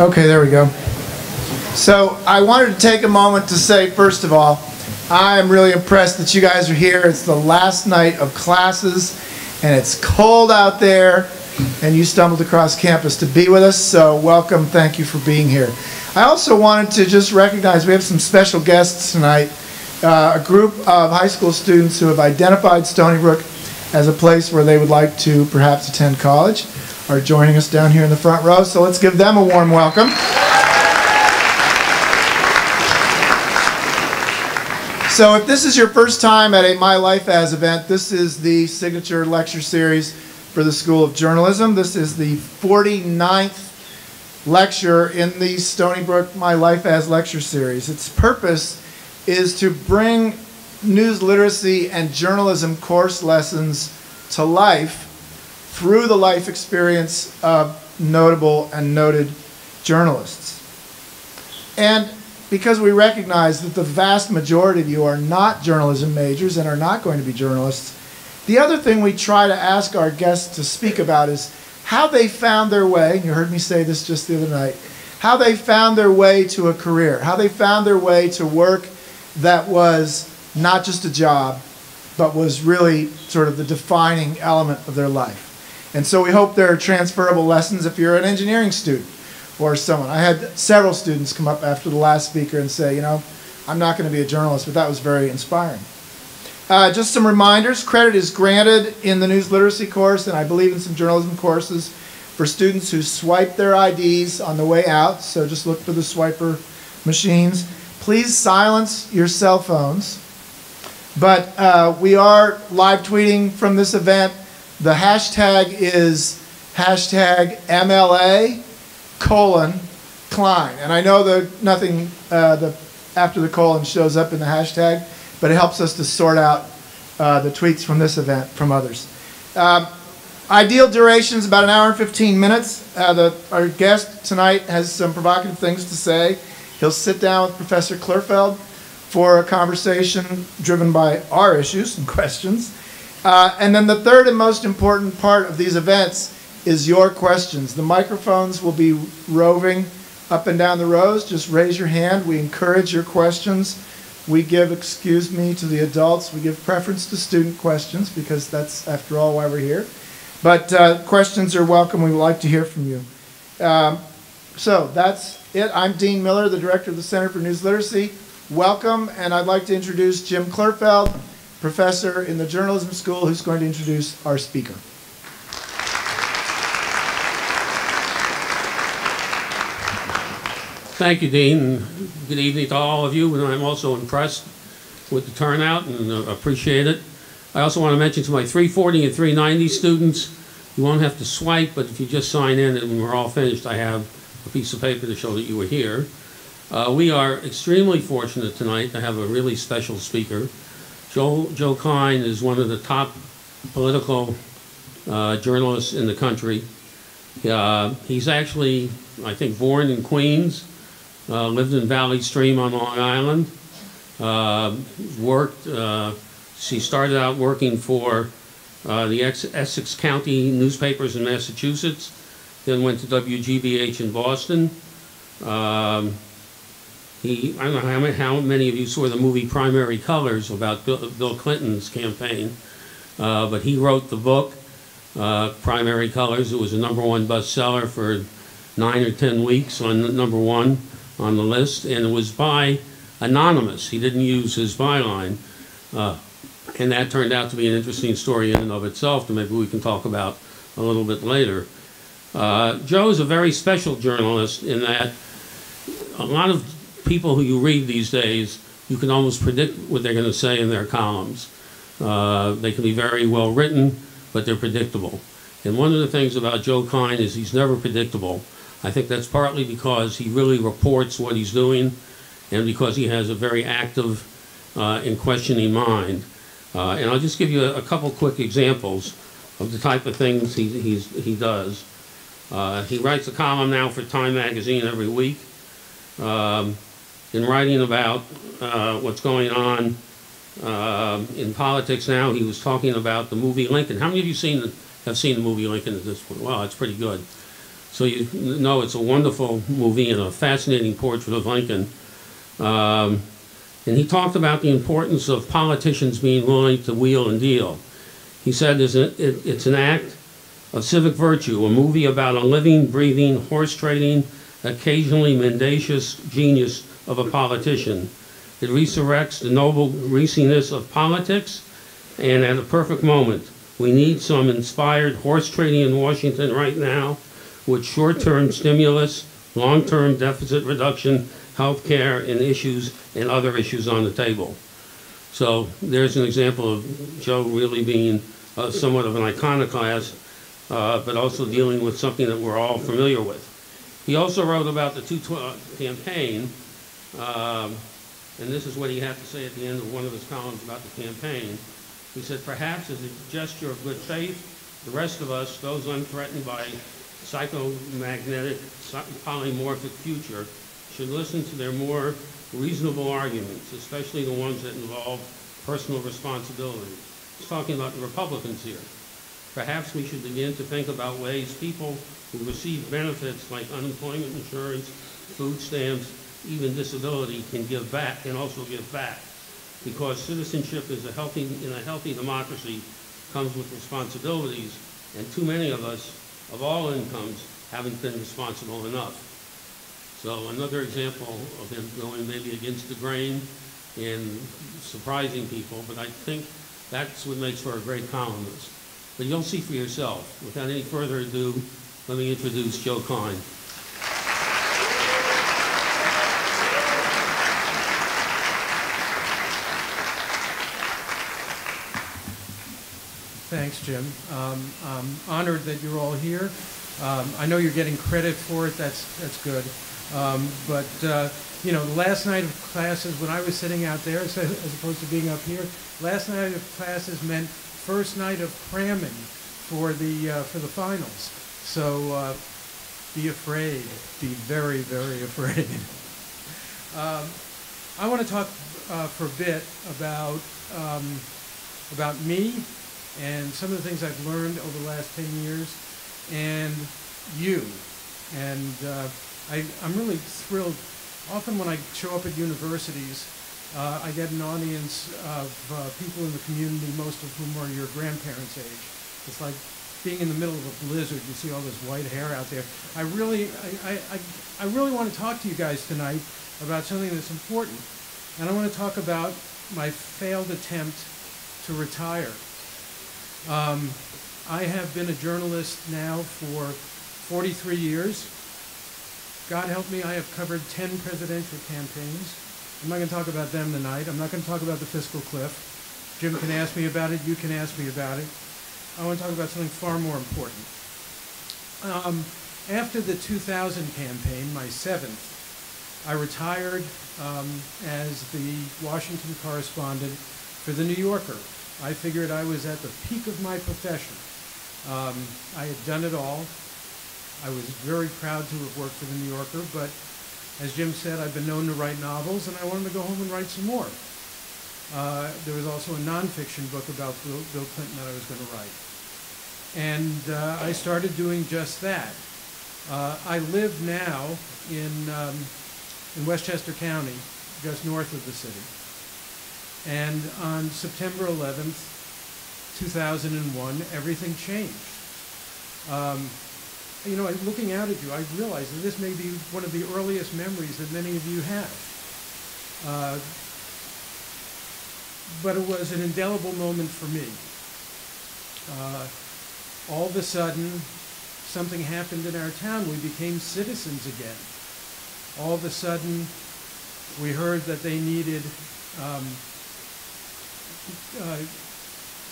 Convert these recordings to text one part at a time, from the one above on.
Okay, there we go. So I wanted to take a moment to say, first of all, I am really impressed that you guys are here. It's the last night of classes, and it's cold out there, and you stumbled across campus to be with us, so welcome, thank you for being here. I also wanted to just recognize we have some special guests tonight, a group of high school students who have identified Stony Brook as a place where they would like to perhaps attend college, are joining us down here in the front row, so let's give them a warm welcome. So if this is your first time at a My Life As event, this is the signature lecture series for the School of Journalism. This is the 49th lecture in the Stony Brook My Life As lecture series. Its purpose is to bring news literacy and journalism course lessons to life through the life experience of notable and noted journalists. And because we recognize that the vast majority of you are not journalism majors and are not going to be journalists, the other thing we try to ask our guests to speak about is how they found their way, and you heard me say this just the other night, how they found their way to a career, how they found their way to work that was not just a job, but was really sort of the defining element of their life. And so we hope there are transferable lessons if you're an engineering student or someone. I had several students come up after the last speaker and say, you know, I'm not going to be a journalist, but that was very inspiring. Just some reminders, credit is granted in the news literacy course and I believe in some journalism courses for students who swipe their IDs on the way out, so just look for the swiper machines. Please silence your cell phones, but we are live tweeting from this event. The hashtag is #MLA:Klein. And I know that nothing after the colon shows up in the hashtag, but it helps us to sort out the tweets from this event from others. Ideal duration is about an hour and 15 minutes. Our guest tonight has some provocative things to say. He'll sit down with Professor Klurfeld for a conversation driven by our issues and questions. And then the third and most important part of these events is your questions. The microphones will be roving up and down the rows. Just raise your hand. We encourage your questions. We give, excuse me, to the adults. We give preference to student questions because that's, after all, why we're here. But questions are welcome. We would like to hear from you. So that's it. I'm Dean Miller, the director of the Center for News Literacy. Welcome, and I'd like to introduce Jim Klurfeld, professor in the journalism school, who's going to introduce our speaker. Thank you, Dean. Good evening to all of you, and I'm also impressed with the turnout and appreciate it. I also want to mention to my 340 and 390 students, you won't have to swipe, but if you just sign in and when we're all finished, I have a piece of paper to show that you were here. We are extremely fortunate tonight to have a really special speaker. Joe Klein is one of the top political journalists in the country. He's actually, I think, born in Queens. Lived in Valley Stream on Long Island, she started out working for the Essex County newspapers in Massachusetts, then went to WGBH in Boston. I don't know how many of you saw the movie Primary Colors about Bill Clinton's campaign, but he wrote the book, Primary Colors. It was a #1 bestseller for 9 or 10 weeks on #1. On the list, and it was by anonymous. He didn't use his byline, and that turned out to be an interesting story in and of itself that maybe we can talk about a little bit later. Joe is a very special journalist in that a lot of people who you read these days, you can almost predict what they're going to say in their columns. They can be very well written, but they're predictable. And one of the things about Joe Klein is he's never predictable. I think that's partly because he really reports what he's doing and because he has a very active and questioning mind. And I'll just give you a couple quick examples of the type of things he does. He writes a column now for Time Magazine every week in writing about what's going on in politics now. He was talking about the movie Lincoln. How many of you have seen the movie Lincoln at this point? Wow, it's pretty good. So you know it's a wonderful movie and a fascinating portrait of Lincoln. And he talked about the importance of politicians being willing to wheel and deal. He said it's an act of civic virtue, a movie about a living, breathing, horse-trading, occasionally mendacious genius of a politician. It resurrects the noble greasiness of politics, and at a perfect moment, we need some inspired horse trading in Washington right now with short-term stimulus, long-term deficit reduction, health care, and issues and other issues on the table. So there's an example of Joe really being somewhat of an iconoclast, but also dealing with something that we're all familiar with. He also wrote about the 212 campaign, and this is what he had to say at the end of one of his columns about the campaign. He said, perhaps as a gesture of good faith, the rest of us, those unthreatened by psychomagnetic, polymorphic future, should listen to their more reasonable arguments, especially the ones that involve personal responsibility. He's talking about the Republicans here. Perhaps we should begin to think about ways people who receive benefits like unemployment insurance, food stamps, even disability can give back, can also give back, because citizenship is in a healthy democracy comes with responsibilities, and too many of us of all incomes haven't been responsible enough. So another example of him going maybe against the grain and surprising people, but I think that's what makes for a great columnist. But you'll see for yourself. Without any further ado, let me introduce Joe Klein. Thanks, Jim. I'm honored that you're all here. I know you're getting credit for it. That's good. You know, last night of classes, when I was sitting out there as opposed to being up here, last night of classes meant first night of cramming for the finals. So be afraid. Be very, very afraid. I want to talk for a bit about me, and some of the things I've learned over the last 10 years, and you. And I'm really thrilled. Often when I show up at universities, I get an audience of people in the community, most of whom are your grandparents' age. It's like being in the middle of a blizzard. You see all this white hair out there. I really want to talk to you guys tonight about something that's important. And I want to talk about my failed attempt to retire. I have been a journalist now for 43 years. God help me, I have covered 10 presidential campaigns. I'm not going to talk about them tonight. I'm not going to talk about the fiscal cliff. Jim can ask me about it. You can ask me about it. I want to talk about something far more important. After the 2000 campaign, my seventh, I retired as the Washington correspondent for The New Yorker. I figured I was at the peak of my profession. I had done it all. I was very proud to have worked for The New Yorker, but as Jim said, I've been known to write novels, and I wanted to go home and write some more. There was also a nonfiction book about Bill Clinton that I was going to write. And I started doing just that. I live now in Westchester County, just north of the city. And on September 11th, 2001, everything changed. You know, looking out at you, I realize that this may be one of the earliest memories that many of you have. But it was an indelible moment for me. All of a sudden, something happened in our town. We became citizens again. All of a sudden, we heard that they needed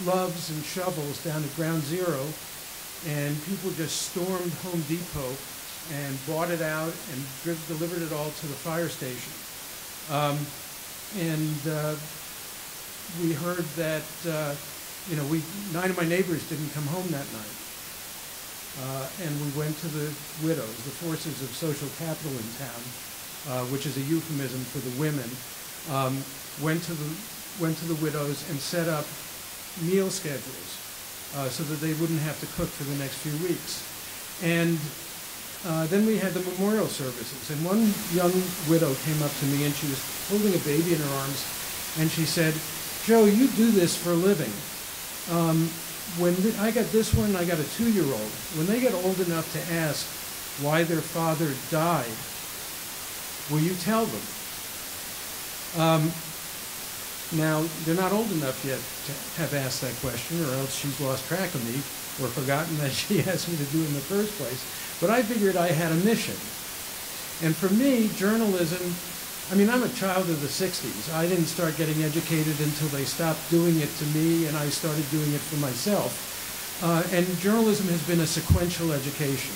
gloves and shovels down at Ground Zero, and people just stormed Home Depot and bought it out and delivered it all to the fire station. We heard that you know, nine of my neighbors didn't come home that night, and we went to the widows, the forces of social capital in town, which is a euphemism for the women. Went to the widows and set up meal schedules so that they wouldn't have to cook for the next few weeks. And Then we had the memorial services, and one young widow came up to me, and she was holding a baby in her arms, and she said, "Joe, you do this for a living. I got this one, I got a 2-year-old. When they get old enough to ask why their father died, will you tell them?" Now, they're not old enough yet to have asked that question, or else she's lost track of me or forgotten that she asked me to do it in the first place. But I figured I had a mission. And for me, journalism, I mean, I'm a child of the 60s. I didn't start getting educated until they stopped doing it to me, and I started doing it for myself. And journalism has been a sequential education.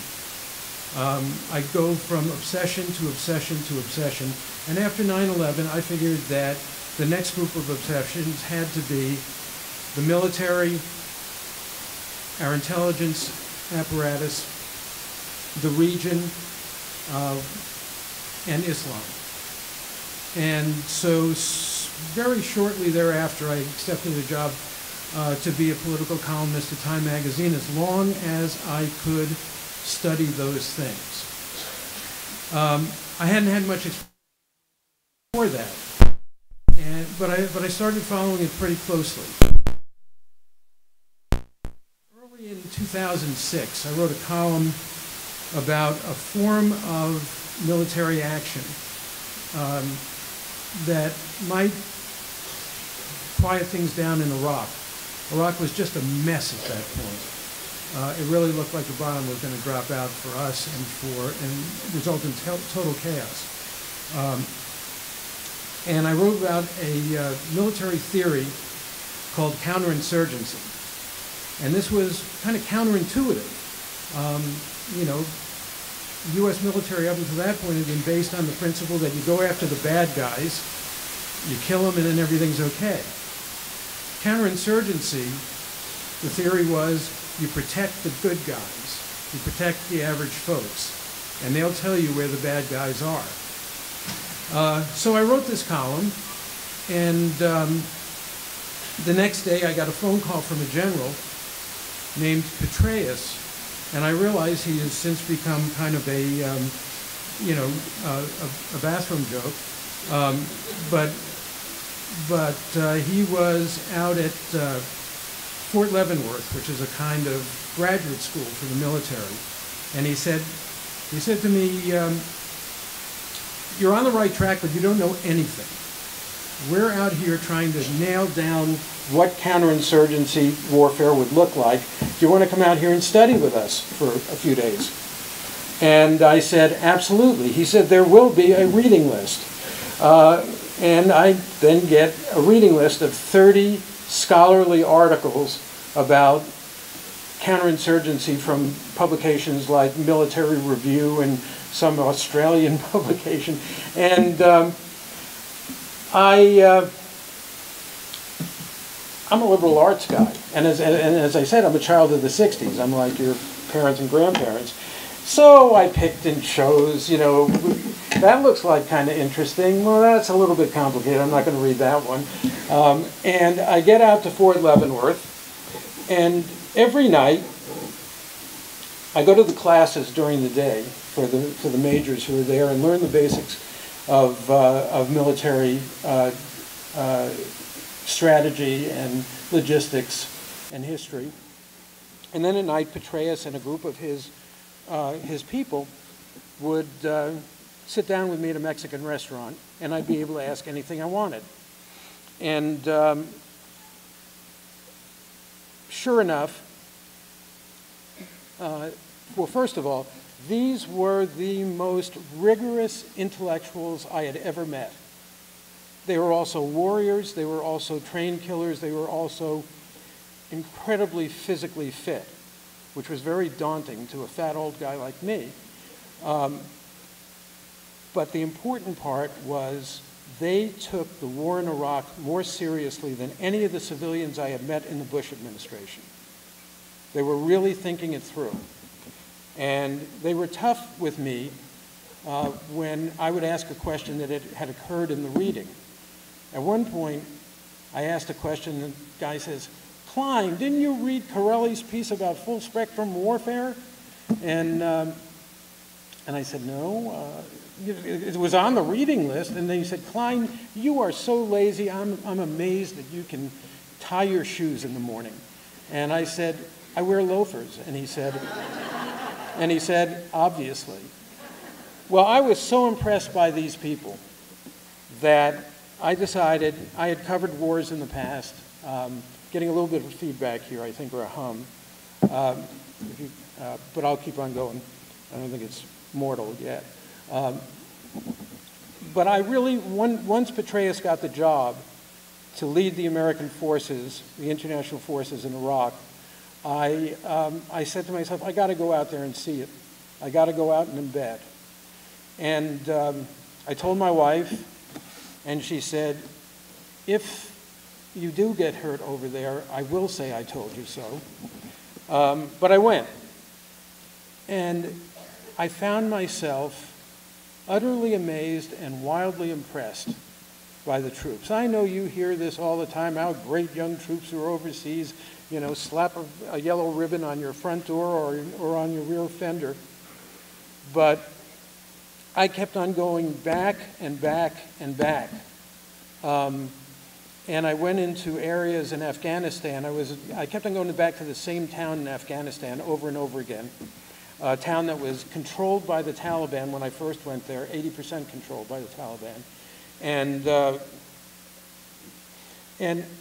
I go from obsession to obsession to obsession. And after 9/11, I figured that the next group of obsessions had to be the military, our intelligence apparatus, the region, and Islam. And so very shortly thereafter, I accepted a job to be a political columnist at Time Magazine as long as I could study those things. I hadn't had much experience before that, but I started following it pretty closely. Early in 2006, I wrote a column about a form of military action that might quiet things down in Iraq. Iraq was just a mess at that point. It really looked like the bottom was going to drop out for us and result in total chaos. And I wrote about a military theory called counterinsurgency. And this was kind of counterintuitive. You know, U.S. military up until that point had been based on the principle that you go after the bad guys, you kill them, and then everything's okay. Counterinsurgency, the theory was you protect the good guys, you protect the average folks, and they'll tell you where the bad guys are. So I wrote this column, and the next day I got a phone call from a general named Petraeus, and I realize he has since become kind of a bathroom joke. But he was out at Fort Leavenworth, which is a kind of graduate school for the military, and he said to me, "You're on the right track, but you don't know anything. We're out here trying to nail down what counterinsurgency warfare would look like. Do you want to come out here and study with us for a few days?" And I said, "Absolutely." He said, "There will be a reading list." And I then get a reading list of 30 scholarly articles about counterinsurgency from publications like Military Review and some Australian publication. And I'm a liberal arts guy, and as I said, I'm a child of the 60s. I'm like your parents and grandparents. So I picked and chose, you know, that looks like kind of interesting. Well, that's a little bit complicated. I'm not going to read that one. And I get out to Fort Leavenworth, and every night I go to the classes during the day for the majors who are there and learn the basics of military strategy and logistics and history. And then at night, Petraeus and a group of his people would sit down with me at a Mexican restaurant, and I'd be able to ask anything I wanted. And sure enough, well, first of all, these were the most rigorous intellectuals I had ever met. They were also warriors, they were also train killers, they were also incredibly physically fit, which was very daunting to a fat old guy like me. But the important part was they took the war in Iraq more seriously than any of the civilians I had met in the Bush administration. They were really thinking it through. And they were tough with me when I would ask a question that had occurred in the reading. At one point, I asked a question, and the guy says, "Klein, didn't you read Corelli's piece about full-spectrum warfare?" And And I said, no, it was on the reading list. And they said, Klein, you are so lazy. I'm amazed that you can tie your shoes in the morning. And I said, I wear loafers. And he said, obviously. Well, I was so impressed by these people that I decided, I had covered wars in the past, getting a little bit of feedback here, I think, or a hum, but I'll keep on going. I don't think it's mortal yet. But I really, once Petraeus got the job to lead the American forces, the international forces in Iraq, I said to myself, I gotta go out there and see it. I gotta go out and embed. And I told my wife, and she said, if you do get hurt over there, I will say I told you so. But I went. And I found myself utterly amazed and wildly impressed by the troops. I know you hear this all the time, how great young troops who are overseas, you know, slap a yellow ribbon on your front door or on your rear fender. But I kept on going back and back and back. And I went into areas in Afghanistan. I kept on going back to the same town in Afghanistan over and over again, a town that was controlled by the Taliban when I first went there, 80% controlled by the Taliban. And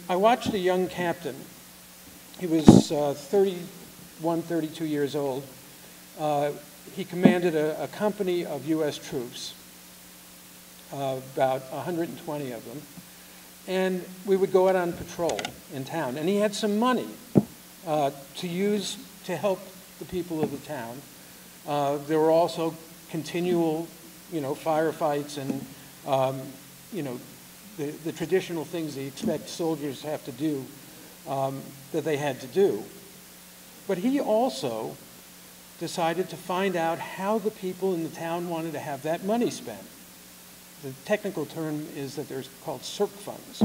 I watched a young captain. He was 31, 32 years old. He commanded a company of US troops, about 120 of them. And we would go out on patrol in town. And he had some money to use to help the people of the town. There were also continual, you know, firefights and, you know, the traditional things they expect soldiers have to do that they had to do. But he also decided to find out how the people in the town wanted to have that money spent. The technical term is that they're called SERP funds.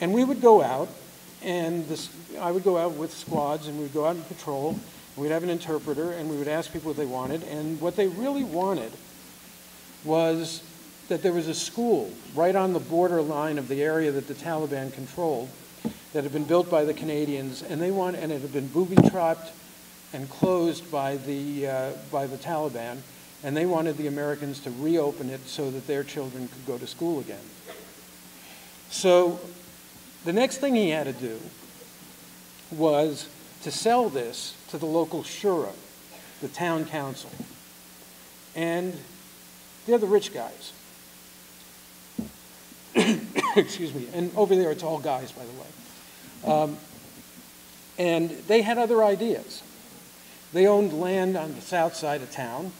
And we would go out, and I would go out with squads, and we'd go out and patrol, and we'd have an interpreter, and we would ask people what they wanted. And what they really wanted was that there was a school right on the borderline of the area that the Taliban controlled that had been built by the Canadians, and it had been booby-trapped and closed by the Taliban. And they wanted the Americans to reopen it so that their children could go to school again. So the next thing he had to do was to sell this to the local shura, the town council. And they're the rich guys. Excuse me. And over there, it's all guys, by the way. And they had other ideas. They owned land on the south side of town.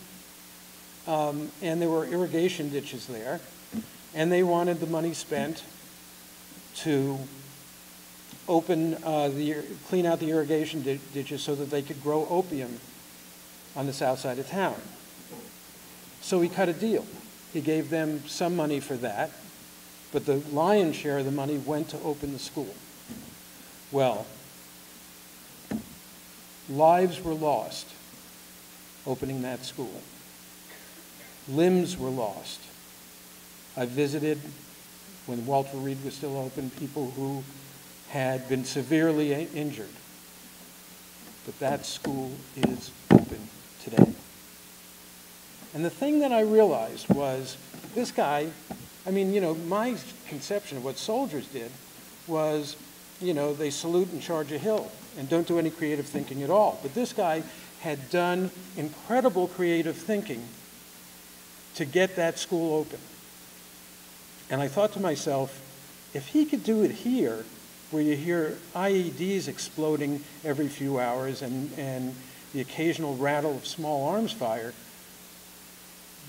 And there were irrigation ditches there, and they wanted the money spent to open clean out the irrigation ditches so that they could grow opium on the south side of town. So he cut a deal. He gave them some money for that, but the lion's share of the money went to open the school. Well, lives were lost opening that school. Limbs were lost. I visited, when Walter Reed was still open, people who had been severely injured. But that school is open today. And the thing that I realized was this guy, I mean, you know, my conception of what soldiers did was, you know, they salute and charge a hill and don't do any creative thinking at all. But this guy had done incredible creative thinking to get that school open. And I thought to myself, if he could do it here, where you hear IEDs exploding every few hours and the occasional rattle of small arms fire,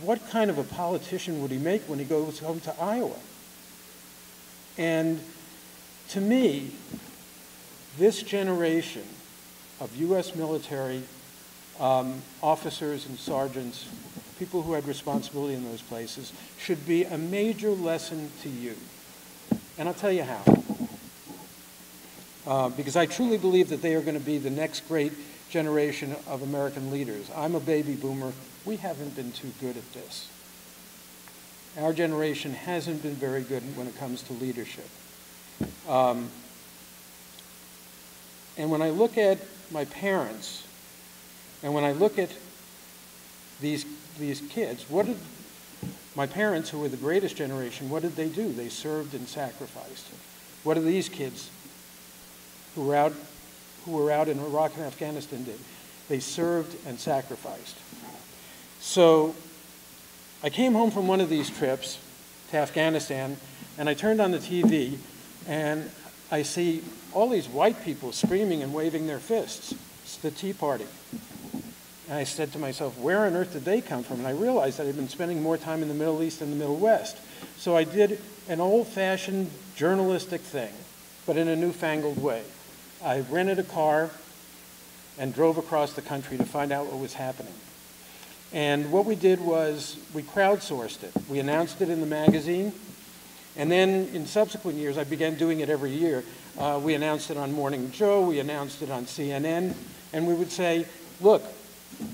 what kind of a politician would he make when he goes home to Iowa? And to me, this generation of US military officers and sergeants, people who had responsibility in those places, should be a major lesson to you. And I'll tell you how. Because I truly believe that they are going to be the next great generation of American leaders. I'm a baby boomer. We haven't been too good at this. Our generation hasn't been very good when it comes to leadership. And when I look at my parents, and when I look at these kids, what did my parents, who were the greatest generation, what did they do? They served and sacrificed. What do these kids who were out in Iraq and Afghanistan did? They served and sacrificed. So I came home from one of these trips to Afghanistan, and I turned on the TV, and I see all these white people screaming and waving their fists. It's the Tea Party. And I said to myself, where on earth did they come from? And I realized that I'd been spending more time in the Middle East than the Middle West. So I did an old-fashioned journalistic thing, but in a newfangled way. I rented a car and drove across the country to find out what was happening. And what we did was we crowdsourced it. We announced it in the magazine. And then in subsequent years, I began doing it every year. We announced it on Morning Joe. We announced it on CNN. And we would say, look,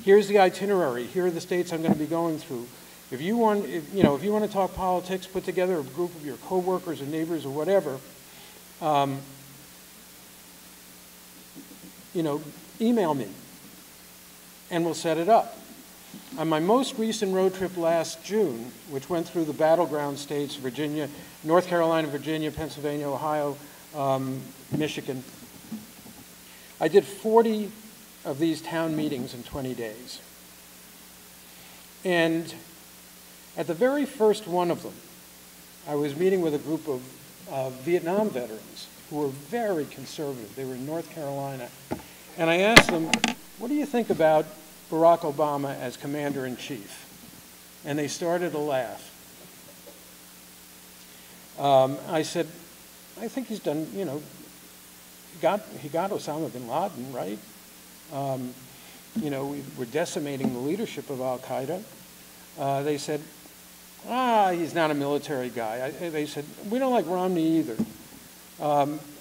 here's the itinerary. Here are the states I'm going to be going through. If you want, if you want to talk politics, put together a group of your coworkers or neighbors or whatever. Email me, and we'll set it up. On my most recent road trip last June, which went through the battleground states, Virginia, North Carolina, Virginia, Pennsylvania, Ohio, Michigan, I did 40 of these town meetings in 20 days. And at the very first one of them, I was meeting with a group of Vietnam veterans who were very conservative. They were in North Carolina. And I asked them, what do you think about Barack Obama as commander-in-chief? And they started to laugh. I said, I think he's done, he got Osama bin Laden, right? We're decimating the leadership of al-Qaeda. They said, he's not a military guy. They said, we don't like Romney either.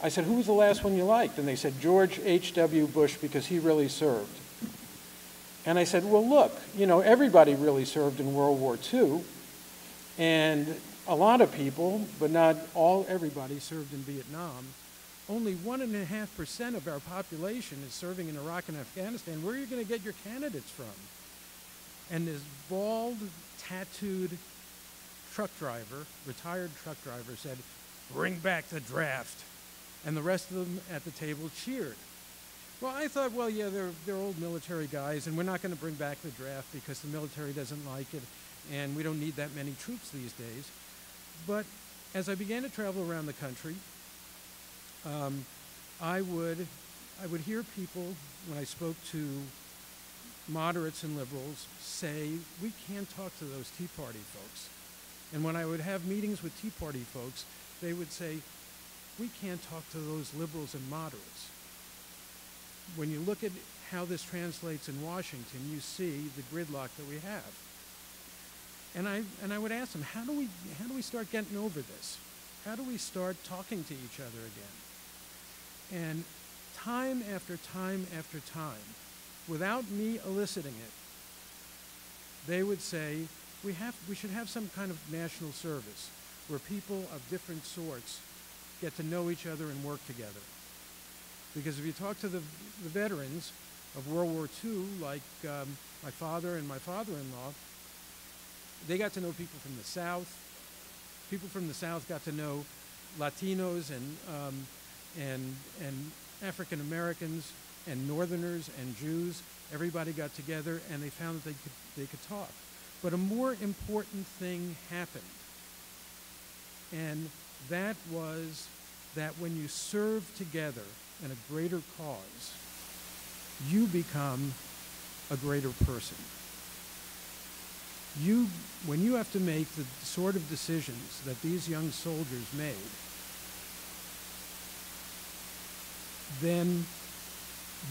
I said, who was the last one you liked? And they said, George H.W. Bush, because he really served. And I said, well, look, everybody really served in World War II. And a lot of people, but not all everybody, served in Vietnam. Only 1.5% of our population is serving in Iraq and Afghanistan. Where are you going to get your candidates from? And this bald, tattooed truck driver, retired truck driver, said, bring back the draft. And the rest of them at the table cheered. Well, I thought, well, yeah, they're old military guys, and we're not going to bring back the draft because the military doesn't like it, and we don't need that many troops these days. But as I began to travel around the country, I would hear people, when I spoke to moderates and liberals, say, we can't talk to those Tea Party folks. And when I would have meetings with Tea Party folks, they would say, we can't talk to those liberals and moderates. When you look at how this translates in Washington, you see the gridlock that we have. And I would ask them, how do we start getting over this? How do we start talking to each other again? And time after time after time, without me eliciting it, they would say, we should have some kind of national service where people of different sorts get to know each other and work together. Because if you talk to the veterans of World War II, like my father and my father-in-law, they got to know people from the South. People from the South got to know Latinos and African Americans and Northerners and Jews. Everybody got together, and they found that they could talk. But a more important thing happened, and that was that when you serve together in a greater cause, you become a greater person. When you have to make the sort of decisions that these young soldiers made, then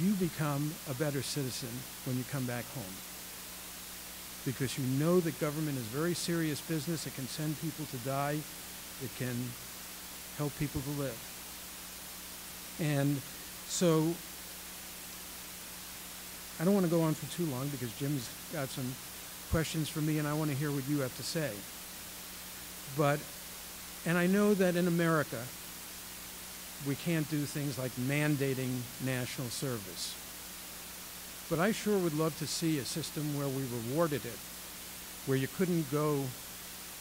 you become a better citizen when you come back home. Because you know that government is very serious business. It can send people to die. It can help people to live. And so I don't want to go on for too long because Jim's got some questions for me and I want to hear what you have to say. But, and I know that in America, we can't do things like mandating national service. But I sure would love to see a system where we rewarded it, where you couldn't go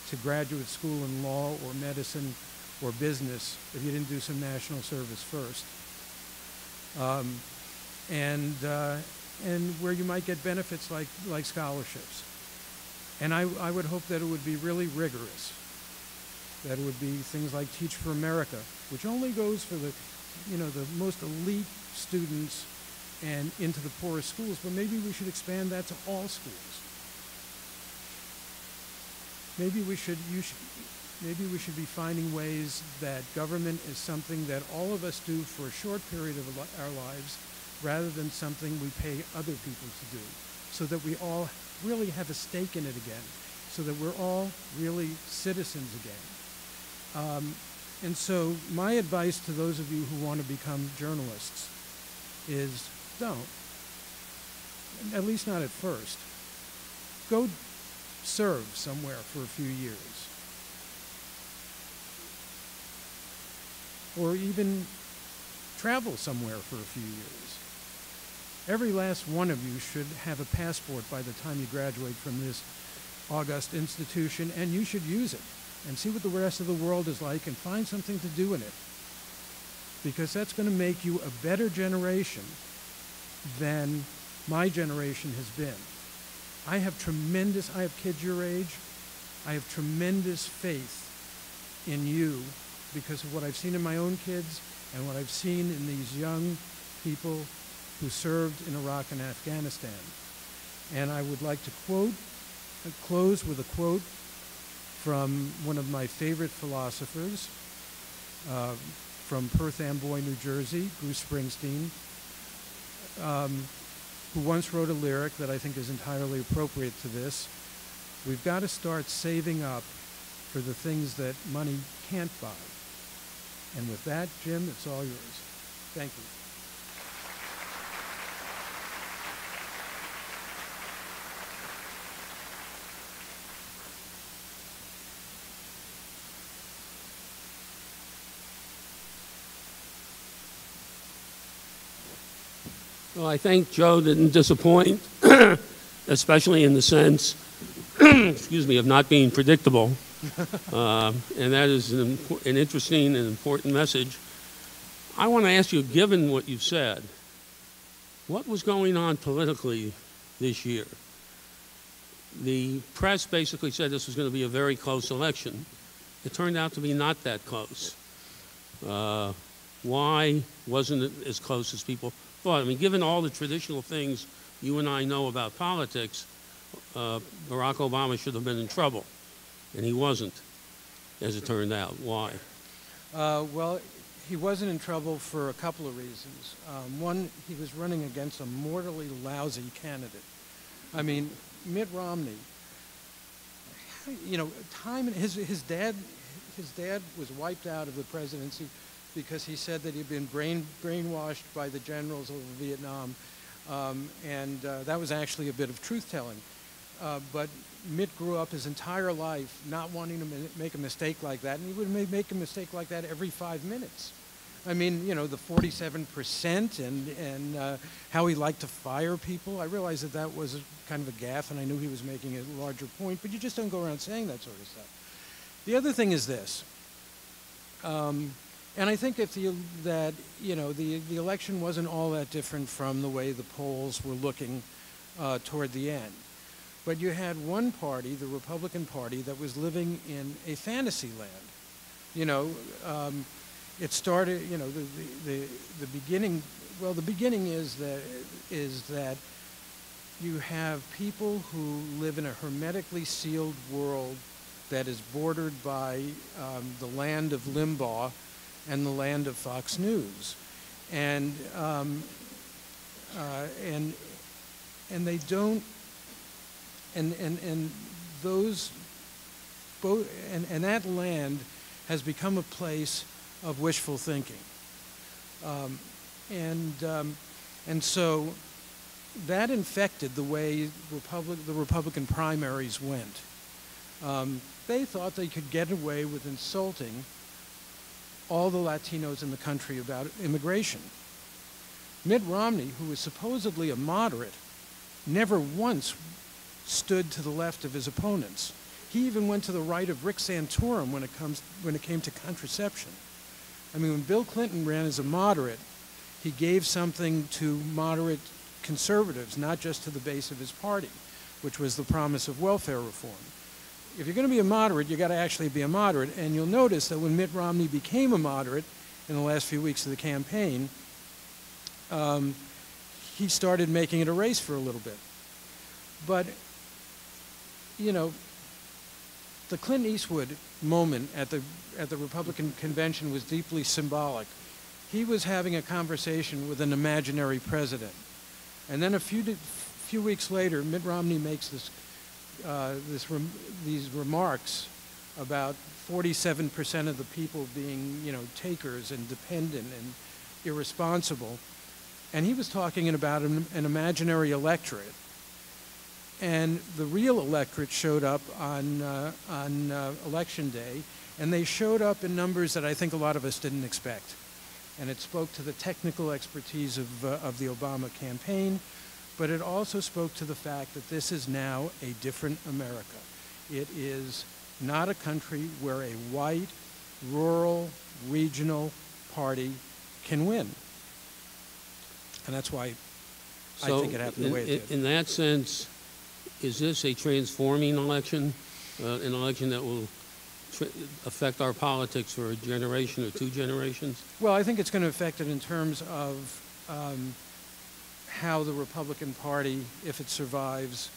to graduate school in law or medicine or business if you didn't do some national service first. And where you might get benefits like scholarships. And I would hope that it would be really rigorous, that it would be things like Teach for America, which only goes for the, you know, the most elite students and into the poorest schools, but maybe we should expand that to all schools. Maybe we should, maybe we should be finding ways that government is something that all of us do for a short period of our lives, rather than something we pay other people to do, so that we all really have a stake in it again, so that we're all really citizens again. And so my advice to those of you who want to become journalists is don't, at least not at first. Go serve somewhere for a few years. Or even travel somewhere for a few years. Every last one of you should have a passport by the time you graduate from this august institution, and you should use it and see what the rest of the world is like and find something to do in it. Because that's going to make you a better generation than my generation has been. I have kids your age, I have tremendous faith in you because of what I've seen in my own kids and what I've seen in these young people who served in Iraq and Afghanistan. And I would like to close with a quote from one of my favorite philosophers from Perth Amboy, New Jersey, Bruce Springsteen, who once wrote a lyric that I think is entirely appropriate to this. We've got to start saving up for the things that money can't buy. And with that, Jim, it's all yours. Thank you. Well, I think Joe didn't disappoint, especially in the sense, excuse me, of not being predictable. And that is an interesting and important message. I want to ask you, given what you've said, what was going on politically this year? The press basically said this was going to be a very close election. It turned out to be not that close. Why wasn't it as close as people thought? I mean, given all the traditional things you and I know about politics, Barack Obama should have been in trouble. And he wasn't, as it turned out. Why? Well, he wasn't in trouble for a couple of reasons. One, he was running against a mortally lousy candidate. I mean, Mitt Romney, you know, his dad was wiped out of the presidency because he said that he'd been brainwashed by the generals over Vietnam. And that was actually a bit of truth-telling. But Mitt grew up his entire life not wanting to make a mistake like that, and he would make a mistake like that every 5 minutes. I mean, you know, the 47% and how he liked to fire people. I realized that that was kind of a gaffe, and I knew he was making a larger point, but you just don't go around saying that sort of stuff. The other thing is this, and I think the election wasn't all that different from the way the polls were looking toward the end. But you had one party, the Republican Party, that was living in a fantasy land. You know, it started, you know, the beginning, well, the beginning is that you have people who live in a hermetically sealed world that is bordered by the land of Limbaugh and the land of Fox News. And they don't, and that land has become a place of wishful thinking, and so that infected the way the Republican primaries went. They thought they could get away with insulting all the Latinos in the country about immigration. Mitt Romney, who was supposedly a moderate, never once stood to the left of his opponents. He even went to the right of Rick Santorum when it came to contraception. I mean, when Bill Clinton ran as a moderate, he gave something to moderate conservatives, not just to the base of his party, which was the promise of welfare reform. If you're going to be a moderate, you've got to actually be a moderate. And you'll notice that when Mitt Romney became a moderate in the last few weeks of the campaign, he started making it a race for a little bit. But, you know, the Clint Eastwood moment at the Republican convention was deeply symbolic. He was having a conversation with an imaginary president. And then a few weeks later, Mitt Romney makes these remarks about 47% of the people being, you know, takers and dependent and irresponsible. And he was talking about an imaginary electorate. And the real electorate showed up on election day, and they showed up in numbers that I think a lot of us didn't expect. And it spoke to the technical expertise of the Obama campaign, but it also spoke to the fact that this is now a different America. It is not a country where a white, rural, regional party can win. And that's why I think it happened the way it did. In that sense, is this a transforming election, an election that will affect our politics for a generation or two generations? Well, I think it's going to affect it in terms of how the Republican Party, if it survives,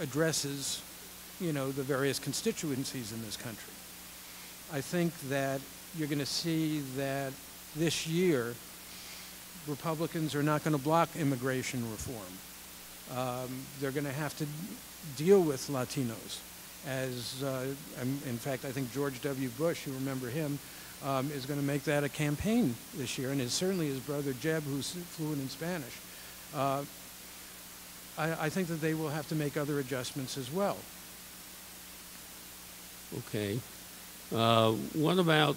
addresses, you know, the various constituencies in this country. I think that you're going to see that this year, Republicans are not going to block immigration reform. They're going to have to deal with Latinos. As, in fact, I think George W. Bush, you remember him, is going to make that a campaign this year, and is certainly his brother Jeb, who's fluent in Spanish. I think that they will have to make other adjustments as well. Okay. What about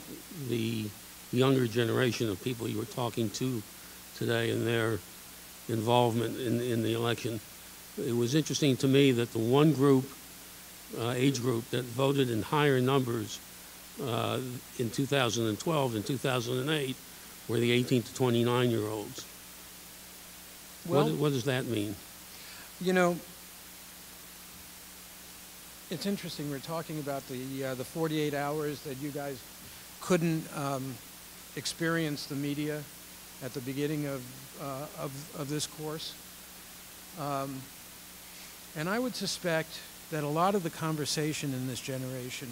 the younger generation of people you were talking to today and their involvement in the election? It was interesting to me that the one group, age group, that voted in higher numbers in 2012 and 2008 were the 18 to 29-year-olds. Well, what does that mean? You know, it's interesting. We're talking about the 48 hours that you guys couldn't experience the media at the beginning of this course. And I would suspect that a lot of the conversation in this generation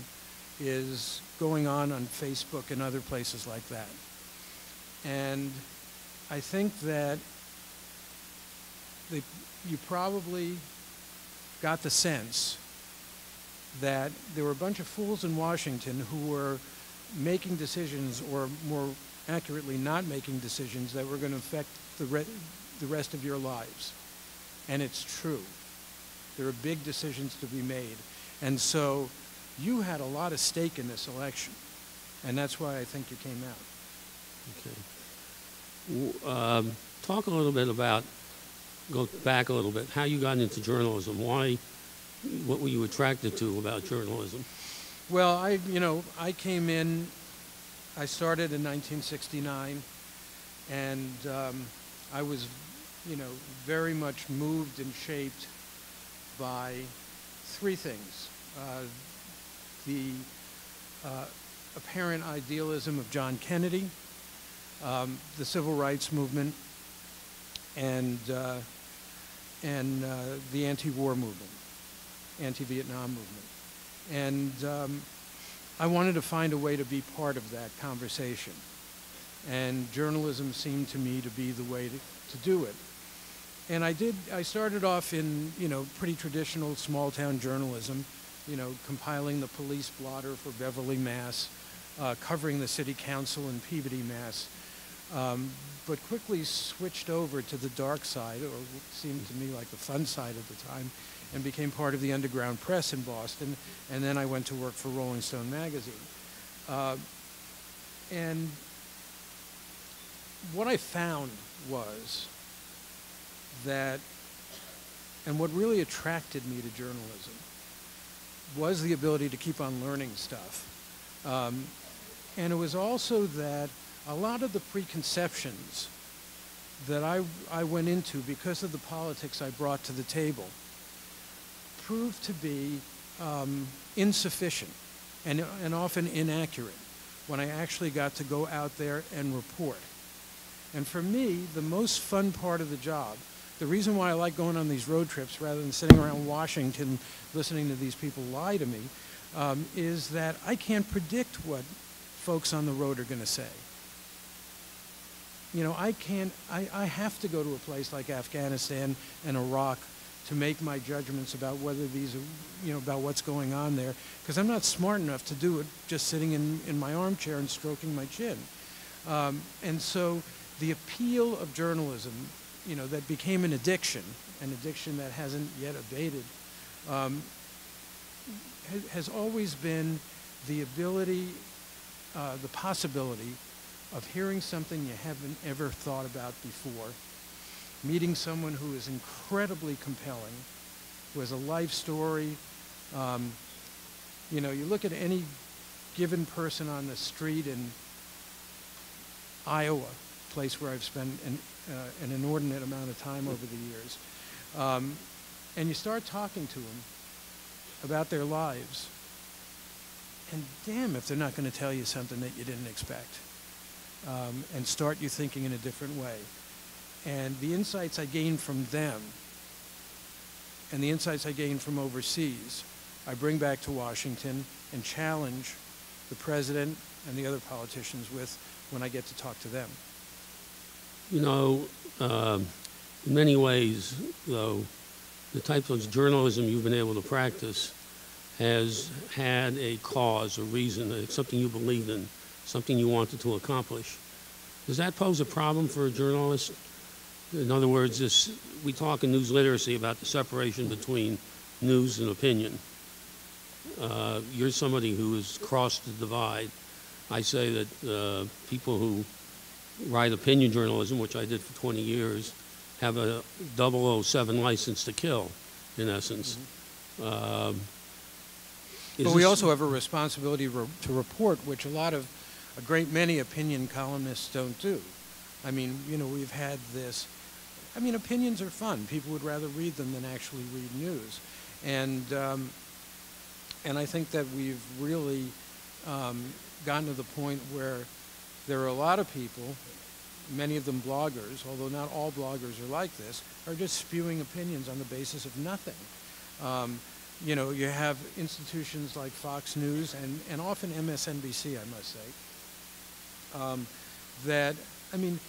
is going on Facebook and other places like that. And I think that you probably got the sense that there were a bunch of fools in Washington who were making decisions, or more accurately, not making decisions, that were going to affect the rest of your lives. And it's true. There are big decisions to be made. And so you had a lot of stake in this election. And that's why I think you came out. Okay. Talk a little bit about, go back a little bit, how you got into journalism. Why, what were you attracted to about journalism? Well, I came in, I started in 1969, and I was, very much moved and shaped by three things. The apparent idealism of John Kennedy, the civil rights movement, and the anti-war movement, anti-Vietnam movement. And I wanted to find a way to be part of that conversation. And journalism seemed to me to be the way to do it. And I started off in, pretty traditional small town journalism, compiling the police blotter for Beverly, Mass., covering the city council in Peabody, Mass., but quickly switched over to the dark side, or seemed to me like the fun side at the time, and became part of the underground press in Boston, and then I went to work for Rolling Stone magazine. And what I found was that, and what really attracted me to journalism, was the ability to keep on learning stuff. And it was also that a lot of the preconceptions that I went into because of the politics I brought to the table proved to be insufficient and often inaccurate when I actually got to go out there and report. And for me, the most fun part of the job, the reason why I like going on these road trips rather than sitting around Washington listening to these people lie to me, is that I can't predict what folks on the road are going to say. You know, I have to go to a place like Afghanistan and Iraq to make my judgments about whether these are, you know, about what's going on there, because I'm not smart enough to do it just sitting in my armchair and stroking my chin. And so the appeal of journalism, you know, that became an addiction that hasn't yet abated, has always been the ability, the possibility of hearing something you haven't ever thought about before, meeting someone who is incredibly compelling, who has a life story. You know, you look at any given person on the street in Iowa, a place where I've spent an inordinate amount of time over the years, and you start talking to them about their lives, and damn if they're not going to tell you something that you didn't expect, and start you thinking in a different way. And the insights I gained from them and the insights I gained from overseas, I bring back to Washington and challenge the president and the other politicians with when I get to talk to them. You know, in many ways, though, the type of journalism you've been able to practice has had a cause, a reason, it's something you believed in, something you wanted to accomplish. Does that pose a problem for a journalist? In other words, this, we talk in news literacy about the separation between news and opinion. You're somebody who has crossed the divide. I say that people who write opinion journalism, which I did for 20 years, have a 007 license to kill, in essence. Mm-hmm. But we also have a responsibility to report, which a lot of, a great many opinion columnists don't do. I mean, you know, we've had this, I mean, opinions are fun. People would rather read them than actually read news. And I think that we've really gotten to the point where there are a lot of people, many of them bloggers, although not all bloggers are like this, are just spewing opinions on the basis of nothing. You know, you have institutions like Fox News and often MSNBC, I must say, that, I mean,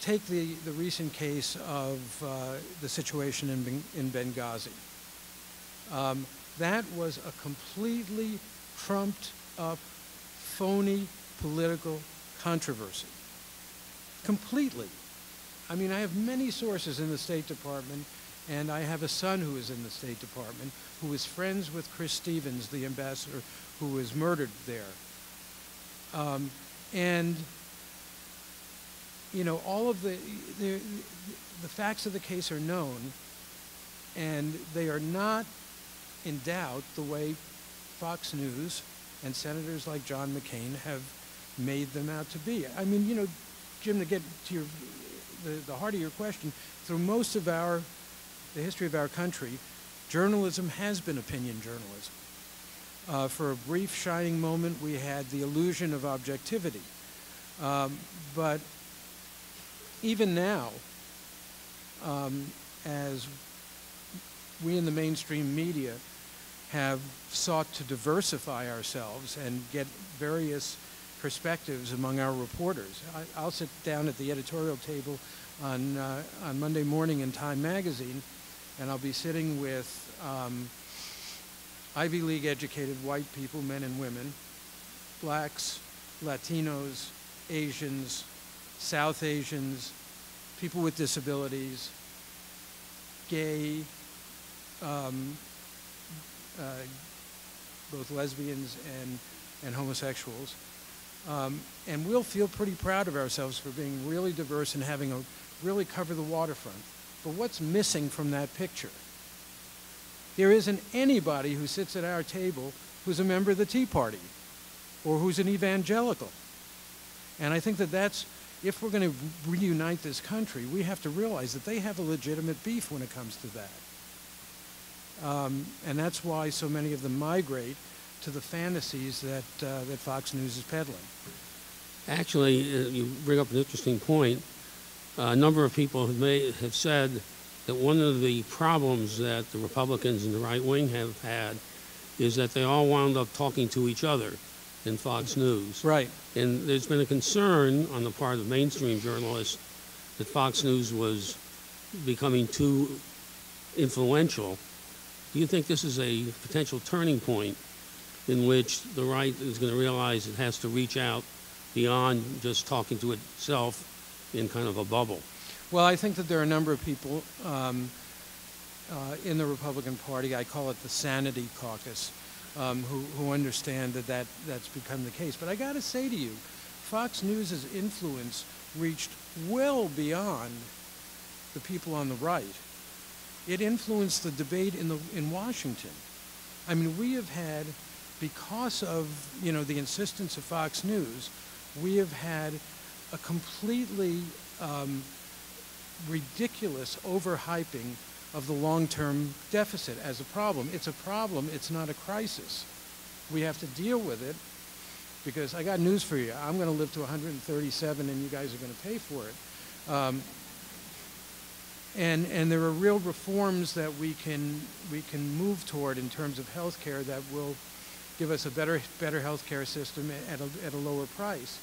take the recent case of the situation in Benghazi. That was a completely trumped up, phony political controversy. Completely. I mean, I have many sources in the State Department, and I have a son who is in the State Department who is friends with Chris Stevens, the ambassador who was murdered there. And, you know, all of the facts of the case are known, and they are not in doubt the way Fox News and senators like John McCain have made them out to be. I mean, you know, Jim, to get to your, the heart of your question, through most of our, the history of our country, journalism has been opinion journalism. For a brief shining moment, we had the illusion of objectivity. But even now, as we in the mainstream media have sought to diversify ourselves and get various perspectives among our reporters. I'll sit down at the editorial table on Monday morning in Time Magazine, and I'll be sitting with Ivy League educated white people, men and women, blacks, Latinos, Asians, South Asians, people with disabilities, gay, both lesbians and homosexuals. And we'll feel pretty proud of ourselves for being really diverse and having a really cover the waterfront. But what's missing from that picture? There isn't anybody who sits at our table who's a member of the Tea Party or who's an evangelical. And I think that that's, if we're going to reunite this country, we have to realize that they have a legitimate beef when it comes to that. And that's why so many of them migrate to the fantasies that, that Fox News is peddling. Actually, you bring up an interesting point. A number of people have said that one of the problems that the Republicans and the right wing have had is that they all wound up talking to each other in Fox News. Right. And there's been a concern on the part of mainstream journalists that Fox News was becoming too influential. Do you think this is a potential turning point in which the right is going to realize it has to reach out beyond just talking to itself in kind of a bubble? Well, I think that there are a number of people in the Republican Party, I call it the Sanity Caucus, who understand that, that's become the case. But I got to say to you, Fox News' influence reached well beyond the people on the right. It influenced the debate in Washington. I mean, we have had, because of the insistence of Fox News, we have had a completely ridiculous overhyping of the long-term deficit as a problem. It's a problem, it's not a crisis. We have to deal with it because I got news for you. I'm gonna live to 137 and you guys are gonna pay for it. And there are real reforms that we can move toward in terms of healthcare that will give us a better healthcare system at a lower price.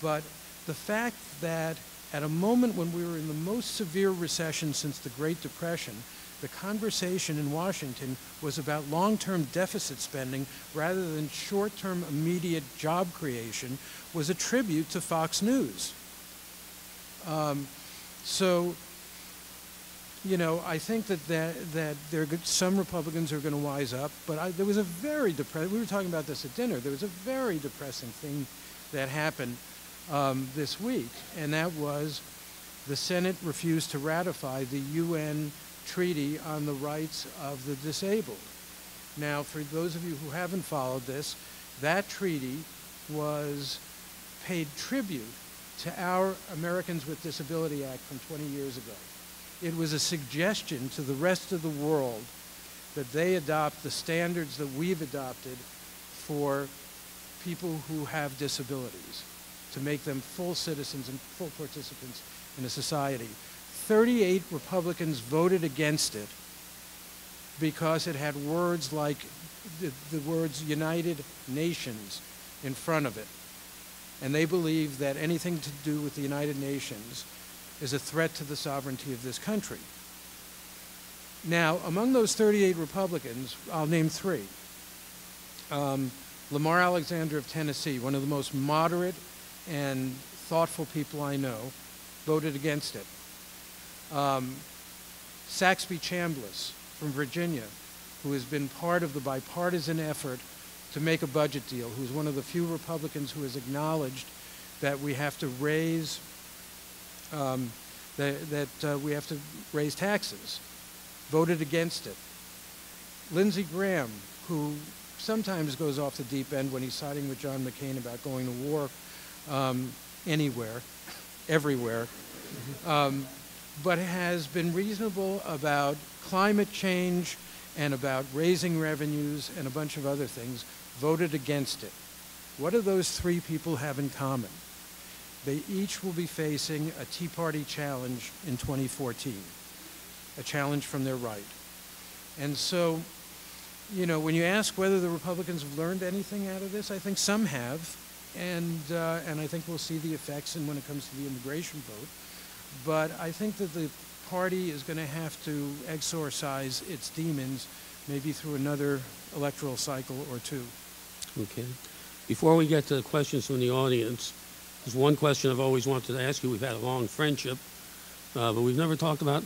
But the fact that at a moment when we were in the most severe recession since the Great Depression, the conversation in Washington was about long-term deficit spending rather than short-term immediate job creation was a tribute to Fox News. I think that there are some Republicans who are going to wise up, but there was a very depressing, we were talking about this at dinner, there was a very depressing thing that happened this week, and that was the Senate refused to ratify the UN Treaty on the Rights of the Disabled. Now, for those of you who haven't followed this, that treaty was paid tribute to our Americans with Disability Act from 20 years ago. It was a suggestion to the rest of the world that they adopt the standards that we've adopted for people who have disabilities, to make them full citizens and full participants in a society. 38 Republicans voted against it because it had words like the words United Nations in front of it. And they believe that anything to do with the United Nations is a threat to the sovereignty of this country. Now, among those 38 Republicans, I'll name three. Lamar Alexander of Tennessee, one of the most moderate and thoughtful people I know, voted against it. Saxby Chambliss from Virginia, who has been part of the bipartisan effort to make a budget deal, who's one of the few Republicans who has acknowledged that we have to raise taxes, voted against it. Lindsey Graham, who sometimes goes off the deep end when he's siding with John McCain about going to war, anywhere, everywhere, but has been reasonable about climate change and about raising revenues and a bunch of other things, voted against it. What do those three people have in common? They each will be facing a Tea Party challenge in 2014, a challenge from their right. And so, when you ask whether the Republicans have learned anything out of this, I think some have. And I think we'll see the effects when it comes to the immigration vote. But I think that the party is going to have to exorcise its demons, maybe through another electoral cycle or two. Okay. Before we get to the questions from the audience, There's one question I've always wanted to ask you. We've had a long friendship, but we've never talked about,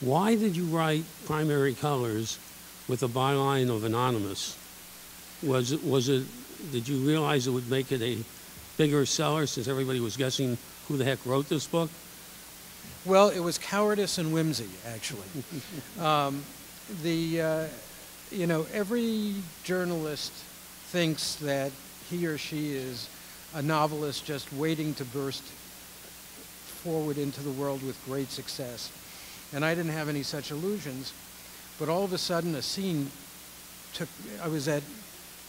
why did you write Primary Colors with a byline of anonymous? Was it? Did you realize it would make it a bigger seller since everybody was guessing who the heck wrote this book? Well, it was cowardice and whimsy, actually. You know, every journalist thinks that he or she is a novelist just waiting to burst forward into the world with great success. And I didn't have any such illusions, but all of a sudden a scene took, I was at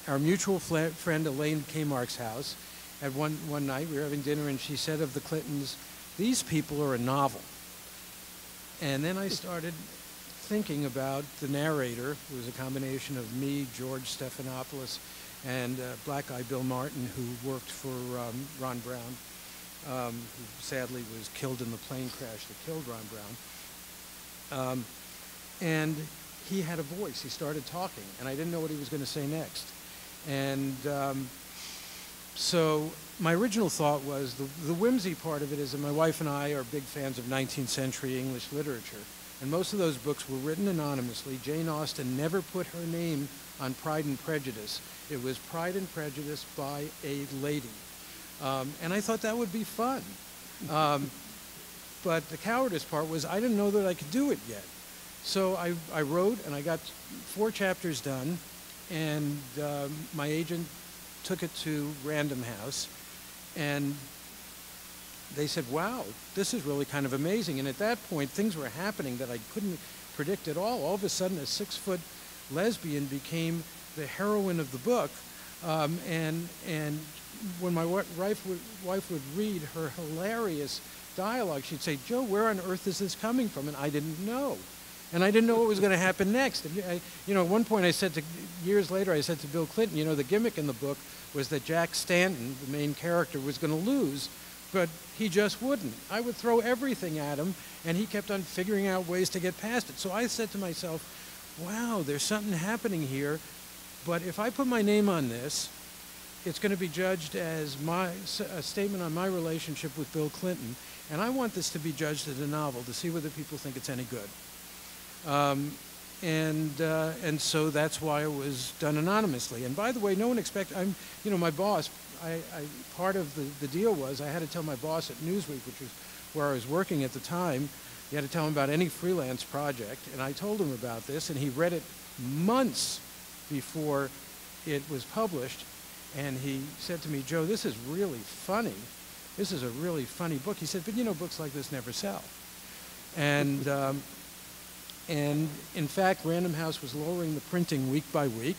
our mutual friend Elaine Kmark's house at one night, we were having dinner, and she said of the Clintons, these people are a novel. And then I started thinking about the narrator, who was a combination of me, George Stephanopoulos, and Black Eye Bill Martin, who worked for Ron Brown, who sadly was killed in the plane crash that killed Ron Brown. And he had a voice. He started talking, and I didn't know what he was going to say next. And so my original thought was, the whimsy part of it is that my wife and I are big fans of 19th century English literature, and most of those books were written anonymously. Jane Austen never put her name on Pride and Prejudice. It was Pride and Prejudice by a lady. And I thought that would be fun. But the cowardice part was I didn't know that I could do it yet. So I wrote, and I got 4 chapters done, and my agent took it to Random House, and they said, wow, this is really kind of amazing. And at that point, things were happening that I couldn't predict at all. All of a sudden, a 6-foot lesbian became the heroine of the book. And when my wife would read her hilarious dialogue, she'd say, Joe, where on earth is this coming from? And I didn't know. And I didn't know what was going to happen next. And you know, at one point I said to, years later, I said to Bill Clinton, you know, the gimmick in the book was that Jack Stanton, the main character, was going to lose, but he just wouldn't. I would throw everything at him, and he kept on figuring out ways to get past it. So I said to myself, wow, there's something happening here, but if I put my name on this, it's going to be judged as a statement on my relationship with Bill Clinton, and I want this to be judged as a novel to see whether people think it's any good. And so that's why it was done anonymously. And by the way, no one expected, you know, my boss, part of the deal was I had to tell my boss at Newsweek, which was where I was working at the time, you had to tell him about any freelance project, and I told him about this, and he read it months before it was published, and he said to me, Joe, this is really funny. This is a really funny book. He said, but you know, books like this never sell. And in fact, Random House was lowering the printing week by week,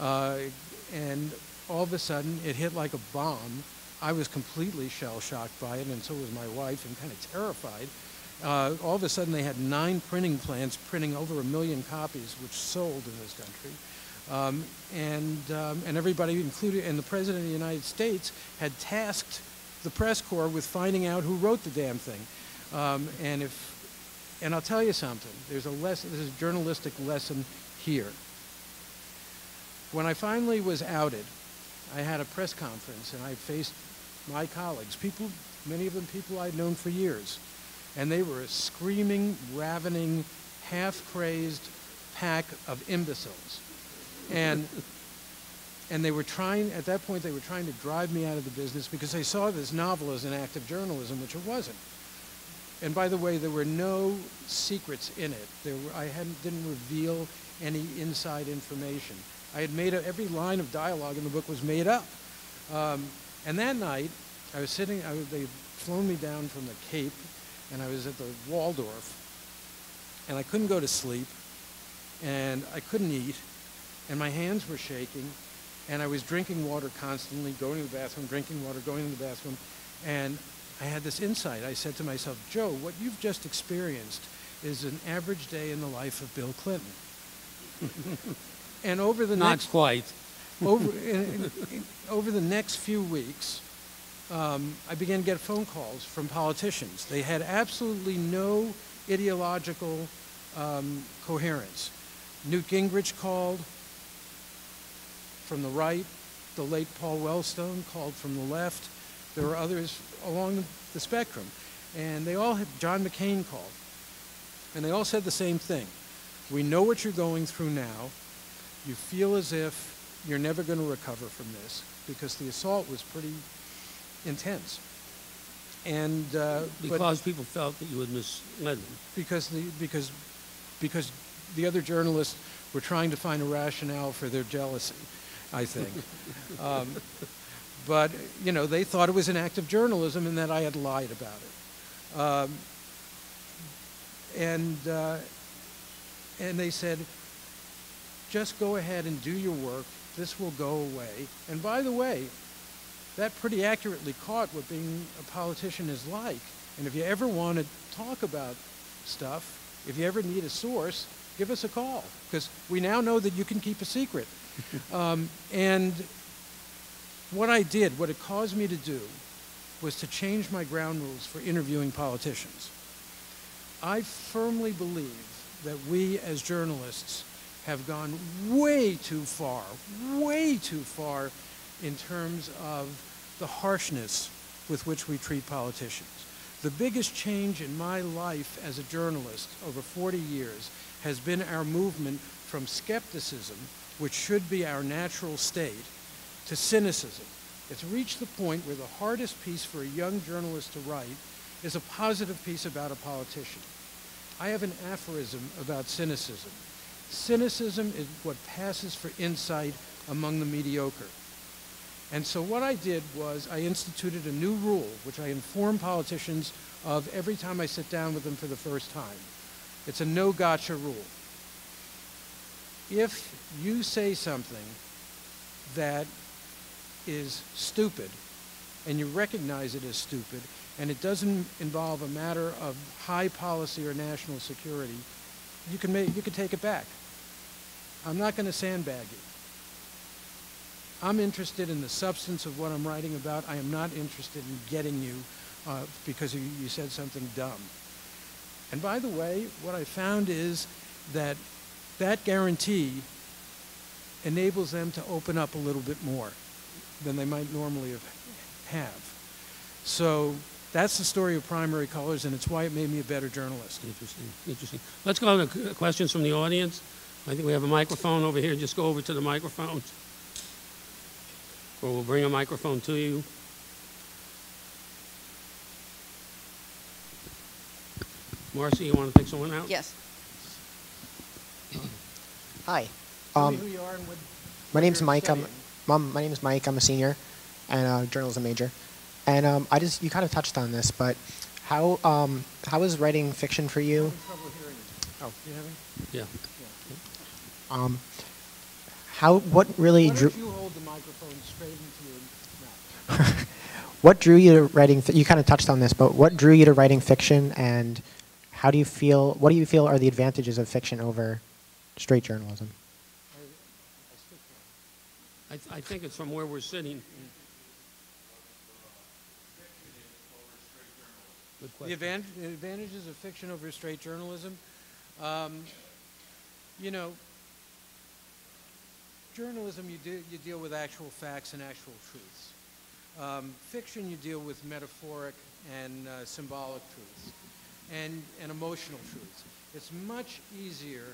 and all of a sudden, it hit like a bomb. I was completely shell-shocked by it, and so was my wife, and kind of terrified. All of a sudden, they had 9 printing plants printing over 1 million copies, which sold in this country. And everybody, included, and the President of the United States, had tasked the press corps with finding out who wrote the damn thing. And I'll tell you something. There's a lesson. There's a journalistic lesson here. When I finally was outed, I had a press conference, and I faced my colleagues, people, many of them people I'd known for years. And they were a screaming, ravening, half-crazed pack of imbeciles. And they were trying, at that point, they were trying to drive me out of the business because they saw this novel as an act of journalism, which it wasn't. And by the way, there were no secrets in it. There were, I didn't reveal any inside information. I had made up, every line of dialogue in the book was made up. And that night, I was sitting, they'd flown me down from the Cape, and I was at the Waldorf, and I couldn't go to sleep, and I couldn't eat, and my hands were shaking, and I was drinking water constantly, going to the bathroom, drinking water, going to the bathroom, and I had this insight. I said to myself, Joe, what you've just experienced is an average day in the life of Bill Clinton. And over the over the next few weeks, I began to get phone calls from politicians. They had absolutely no ideological coherence. Newt Gingrich called from the right. The late Paul Wellstone called from the left. There were others along the spectrum. And they all had, John McCain called, and they all said the same thing. We know what you're going through now. You feel as if you're never going to recover from this because the assault was pretty intense. And because people felt that you had misled them. Because the other journalists were trying to find a rationale for their jealousy, I think. But you know, they thought it was an act of journalism and that I had lied about it. And they said, just go ahead and do your work. This will go away. And by the way, that pretty accurately caught what being a politician is like. And if you ever want to talk about stuff, if you ever need a source, give us a call, because we now know that you can keep a secret. And what I did, what it caused me to do, was to change my ground rules for interviewing politicians. I firmly believe that we as journalists have gone way too far in terms of the harshness with which we treat politicians. The biggest change in my life as a journalist over 40 years has been our movement from skepticism, which should be our natural state, to cynicism. It's reached the point where the hardest piece for a young journalist to write is a positive piece about a politician. I have an aphorism about cynicism. Cynicism is what passes for insight among the mediocre. And so what I did was I instituted a new rule, which I inform politicians of every time I sit down with them for the first time. It's a no gotcha rule. If you say something that is stupid, and you recognize it as stupid, and it doesn't involve a matter of high policy or national security, you can take it back. I'm not going to sandbag you. I'm interested in the substance of what I'm writing about. I am not interested in getting you because you said something dumb. And by the way, what I found is that that guarantee enables them to open up a little bit more than they might normally have. So that's the story of Primary Colors, and it's why it made me a better journalist. Interesting, interesting. Let's go on to questions from the audience. I think we have a microphone over here. Just go over to the microphone, or we'll bring a microphone to you. Marcy, you want to pick someone out? Yes. Hi. Who you are and what my name's Mike. My name is Mike. I'm a senior and a journalism major. And you kind of touched on this, but how is writing fiction for you? I'm having trouble hearing you. Oh, you having? Yeah. Why don't you hold the microphone straight into your mouth? What drew you to writing? You kind of touched on this, but what drew you to writing fiction, and how do you feel? What do you feel are the advantages of fiction over straight journalism? I think it's from where we're sitting. The advantages of fiction over straight journalism, you know, journalism, you deal with actual facts and actual truths. Fiction, you deal with metaphoric and symbolic truths and emotional truths. It's much easier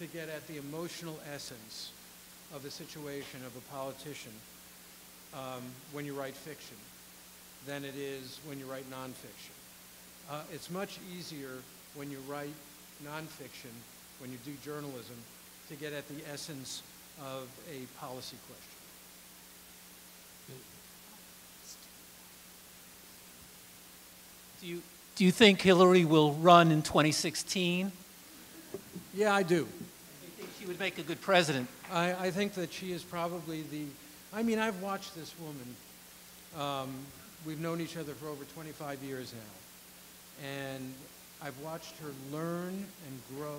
to get at the emotional essence of the situation of a politician when you write fiction than it is when you write nonfiction. It's much easier when you write nonfiction, when you do journalism, to get at the essence of a policy question. Do you think Hillary will run in 2016? Yeah, I do. Do you think she would make a good president? I think that she is probably the, I mean, I've watched this woman. We've known each other for over 25 years now. And I've watched her learn and grow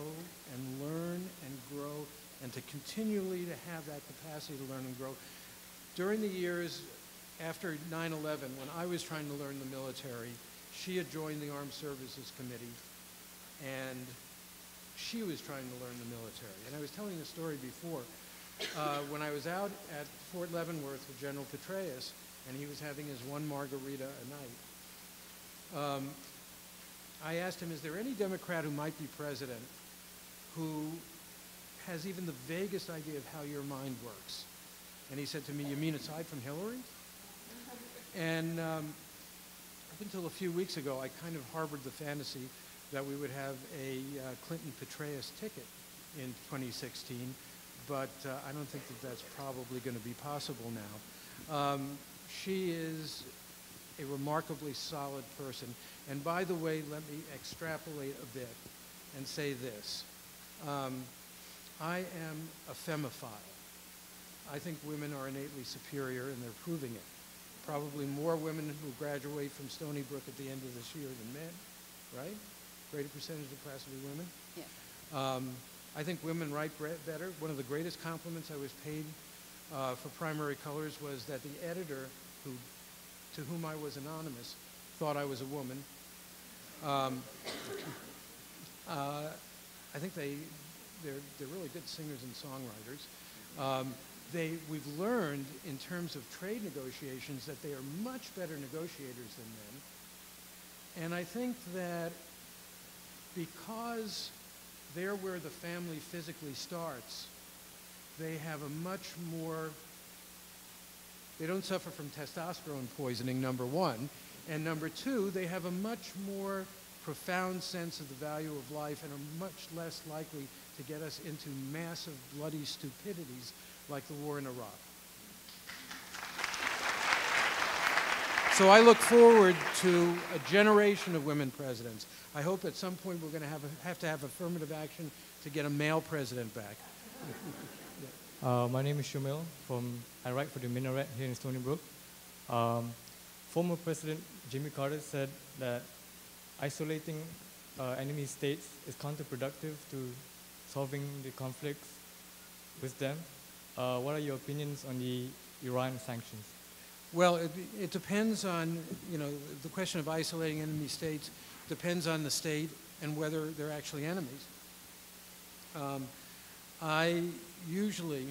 and learn and grow, and to continually to have that capacity to learn and grow. During the years after 9/11, when I was trying to learn the military, she had joined the Armed Services Committee, and she was trying to learn the military. And I was telling the story before when I was out at Fort Leavenworth with General Petraeus, and he was having his one margarita a night, I asked him, is there any Democrat who might be president who has even the vaguest idea of how your mind works? And he said to me, you mean aside from Hillary? And up until a few weeks ago, I kind of harbored the fantasy that we would have a Clinton-Petraeus ticket in 2016, but I don't think that that's probably going to be possible now. She is a remarkably solid person. And by the way, let me extrapolate a bit and say this. I am a femophile. I think women are innately superior, and they're proving it. Probably more women who graduate from Stony Brook at the end of this year than men, right? Greater percentage of class will be women. Yeah. I think women write better. One of the greatest compliments I was paid for Primary Colors was that the editor, to whom I was anonymous, thought I was a woman. I think they're really good singers and songwriters. We've learned in terms of trade negotiations that they are much better negotiators than men. And I think that because they're where the family physically starts, they have a much more, they don't suffer from testosterone poisoning, number one. And number two, they have a much more profound sense of the value of life and are much less likely to get us into massive bloody stupidities like the war in Iraq. So I look forward to a generation of women presidents. I hope at some point we're going to have to have affirmative action to get a male president back. My name is Shumil. I write for the Minaret here in Stony Brook. Former President Jimmy Carter said that isolating enemy states is counterproductive to solving the conflicts with them. What are your opinions on the Iran sanctions? Well, it depends on, you know, the question of isolating enemy states depends on the state and whether they're actually enemies. I usually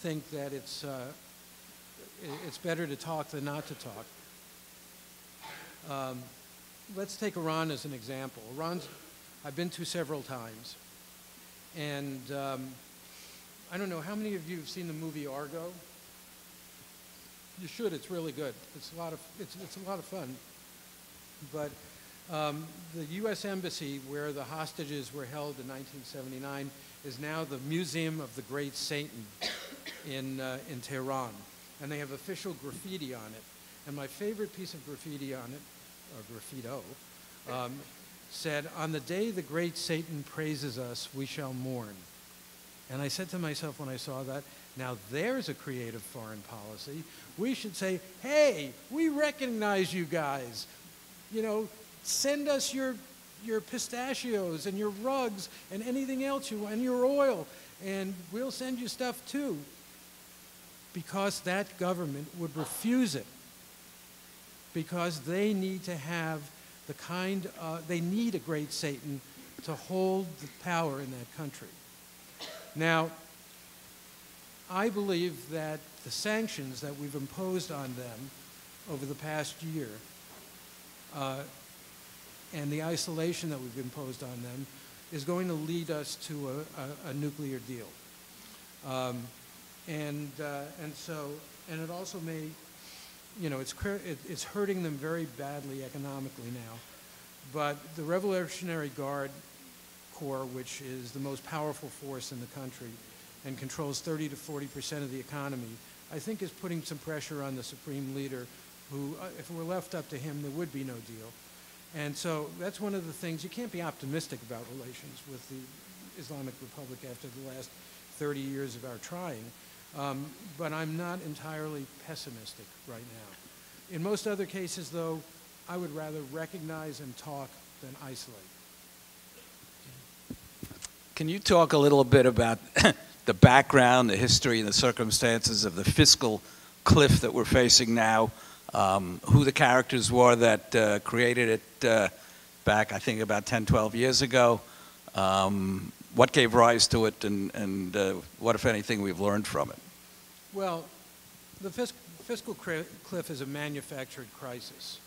think that it's better to talk than not to talk. Let's take Iran as an example. I've been to several times, and I don't know how many of you have seen the movie Argo. You should. It's really good. It's a lot of it's a lot of fun. But the U.S. Embassy, where the hostages were held in 1979, is now the Museum of the Great Satan in Tehran, and they have official graffiti on it. And my favorite piece of graffiti on it, or graffito, said, "On the day the Great Satan praises us, we shall mourn." And I said to myself when I saw that, now there's a creative foreign policy. We should say, hey, we recognize you guys. You know, send us your pistachios and your rugs and anything else you want, and your oil, and we'll send you stuff too. Because that government would refuse it. Because they need to have the kind of, they need a great Satan to hold the power in that country. Now, I believe that the sanctions that we've imposed on them over the past year and the isolation that we've imposed on them is going to lead us to a nuclear deal. And it also may, you know, it's hurting them very badly economically now, but the Revolutionary Guard Corps, which is the most powerful force in the country and controls 30% to 40% of the economy, I think is putting some pressure on the supreme leader who, if it were left up to him, there would be no deal. And so that's one of the things, you can't be optimistic about relations with the Islamic Republic after the last 30 years of our trying, but I'm not entirely pessimistic right now. In most other cases, though, I would rather recognize and talk than isolate. Can you talk a little bit about the background, the history, and the circumstances of the fiscal cliff that we're facing now, who the characters were that created it back, I think, about 10, 12 years ago, what gave rise to it, and what, if anything, we've learned from it? Well, the fiscal cliff is a manufactured crisis.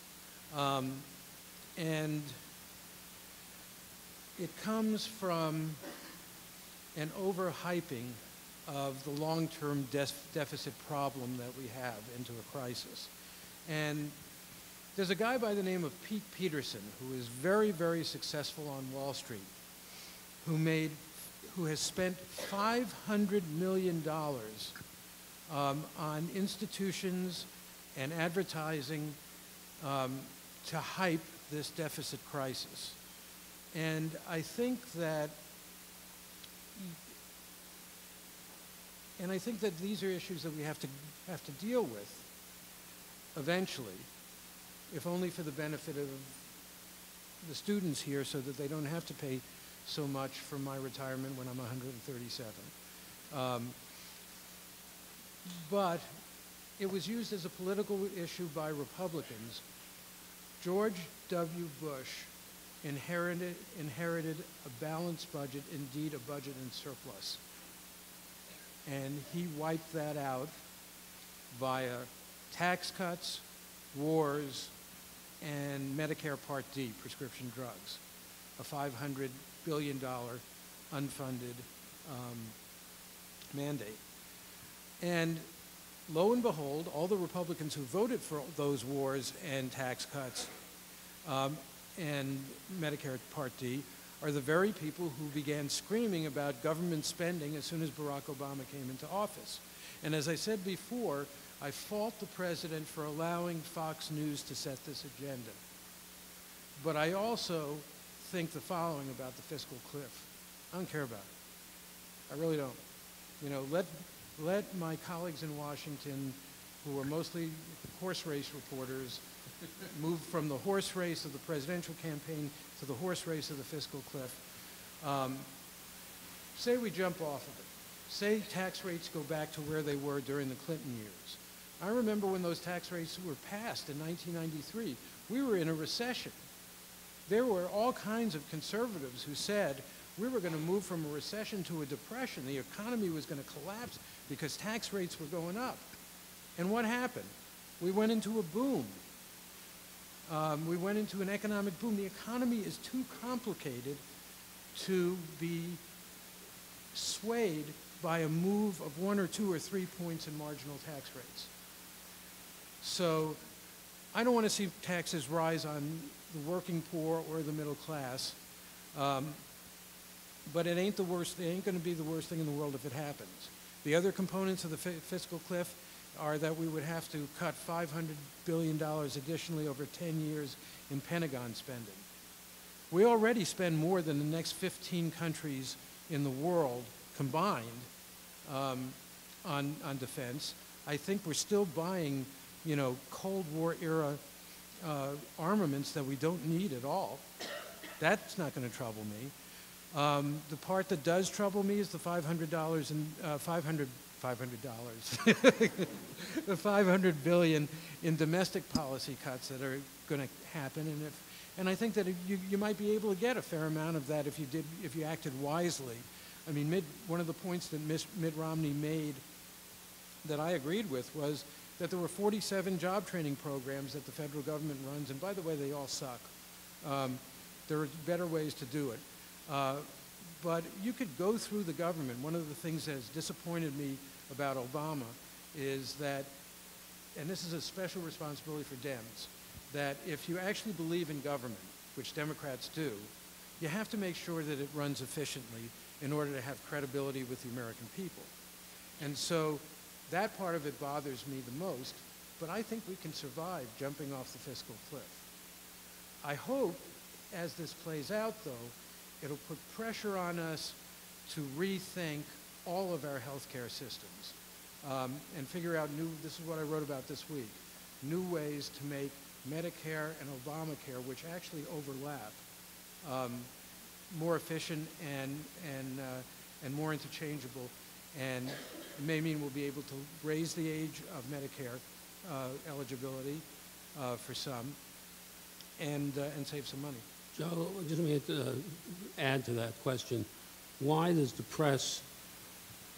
And it comes from an overhyping of the long-term deficit problem that we have into a crisis. And there's a guy by the name of Pete Peterson, who is very, very successful on Wall Street, who has spent $500 million on institutions and advertising to hype this deficit crisis. And I think that, these are issues that we have to deal with eventually, if only for the benefit of the students here, so that they don't have to pay so much for my retirement when I'm 137. But it was used as a political issue by Republicans. George W. Bush inherited a balanced budget, indeed a budget in surplus. And he wiped that out via tax cuts, wars, and Medicare Part D, prescription drugs, a $500 billion unfunded mandate. And lo and behold, all the Republicans who voted for those wars and tax cuts and Medicare Part D are the very people who began screaming about government spending as soon as Barack Obama came into office. And as I said before, I fault the president for allowing Fox News to set this agenda. But I also think the following about the fiscal cliff. I don't care about it. I really don't. You know, let my colleagues in Washington, who are mostly horse race reporters, move from the horse race of the presidential campaign to the horse race of the fiscal cliff. Say we jump off of it. Say tax rates go back to where they were during the Clinton years. I remember when those tax rates were passed in 1993, we were in a recession. There were all kinds of conservatives who said we were going to move from a recession to a depression. The economy was going to collapse because tax rates were going up. And what happened? We went into a boom. We went into an economic boom. The economy is too complicated to be swayed by a move of 1 or 2 or 3 points in marginal tax rates. So I don't want to see taxes rise on the working poor or the middle class, but it ain't the worst. It ain't going to be the worst thing in the world if it happens. The other components of the fiscal cliff are that we would have to cut $500 billion additionally over 10 years in Pentagon spending. We already spend more than the next 15 countries in the world combined on defense. I think we're still buying, you know, Cold War era armaments that we don't need at all. That's not going to trouble me. The part that does trouble me is the $500 billion in domestic policy cuts that are going to happen, and I think that you might be able to get a fair amount of that if you acted wisely. I mean, one of the points that Mitt Romney made that I agreed with was that there were 47 job training programs that the federal government runs, and by the way, they all suck. There are better ways to do it. But you could go through the government. One of the things that has disappointed me about Obama is that, and this is a special responsibility for Dems, that if you actually believe in government, which Democrats do, you have to make sure that it runs efficiently in order to have credibility with the American people. And so that part of it bothers me the most, but I think we can survive jumping off the fiscal cliff. I hope, as this plays out though, it'll put pressure on us to rethink all of our healthcare systems and figure out this is what I wrote about this week, new ways to make Medicare and Obamacare, which actually overlap, more efficient and more interchangeable. And it may mean we'll be able to raise the age of Medicare eligibility for some and save some money. Joe, just let me add to that question. why does the press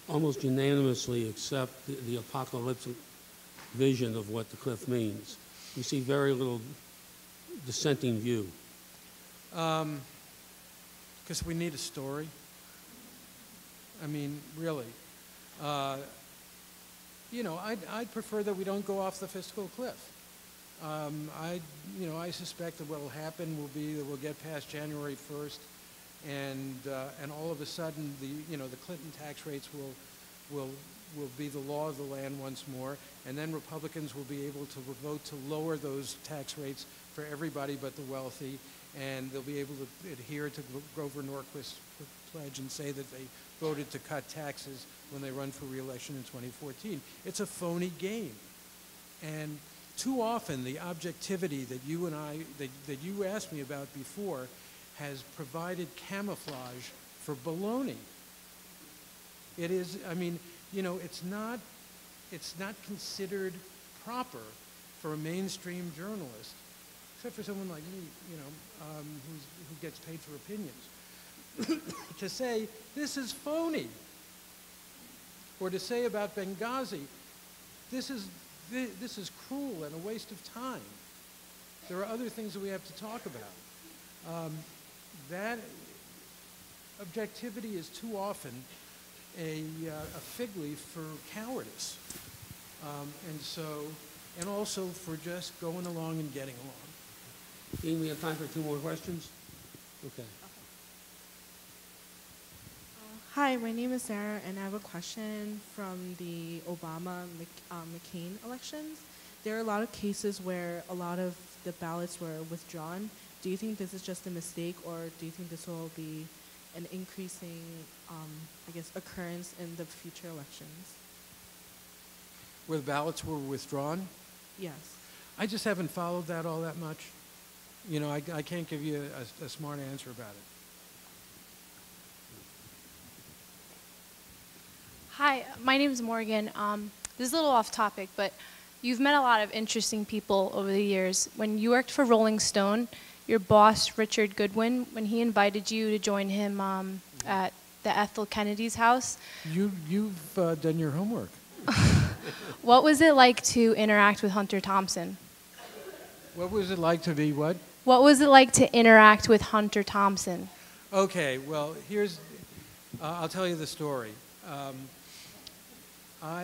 almost unanimously accept the apocalyptic vision of what the cliff means? We see very little dissenting view. Because we need a story. I mean, really. You know, I'd prefer that we don't go off the fiscal cliff. I suspect that what will happen will be that we'll get past January 1st, and all of a sudden the Clinton tax rates will be the law of the land once more, and then Republicans will be able to vote to lower those tax rates for everybody but the wealthy, and they'll be able to adhere to Grover Norquist's pledge and say that they voted to cut taxes when they run for re-election in 2014. It's a phony game, and too often the objectivity that you and I, that you asked me about before, has provided camouflage for baloney. It is, I mean, you know, it's not considered proper for a mainstream journalist, except for someone like me, you know, who gets paid for opinions, to say, this is phony. Or to say about Benghazi, this is cruel and a waste of time. There are other things that we have to talk about. That objectivity is too often a fig leaf for cowardice. And also for just going along and getting along. Dean, we have time for two more questions. Okay. Hi, my name is Sarah, and I have a question from the Obama-McCain elections. There are a lot of cases where a lot of the ballots were withdrawn. Do you think this is just a mistake, or do you think this will be an increasing, occurrence in the future elections? Where the ballots were withdrawn? Yes. I just haven't followed that all that much. You know, I can't give you a smart answer about it. Hi, my name is Morgan. This is a little off topic, but you've met a lot of interesting people over the years. When you worked for Rolling Stone, your boss, Richard Goodwin, when he invited you to join him at the Ethel Kennedy's house. You've done your homework. What was it like to interact with Hunter Thompson? What was it like to be what? What was it like to interact with Hunter Thompson? Okay, well, I'll tell you the story.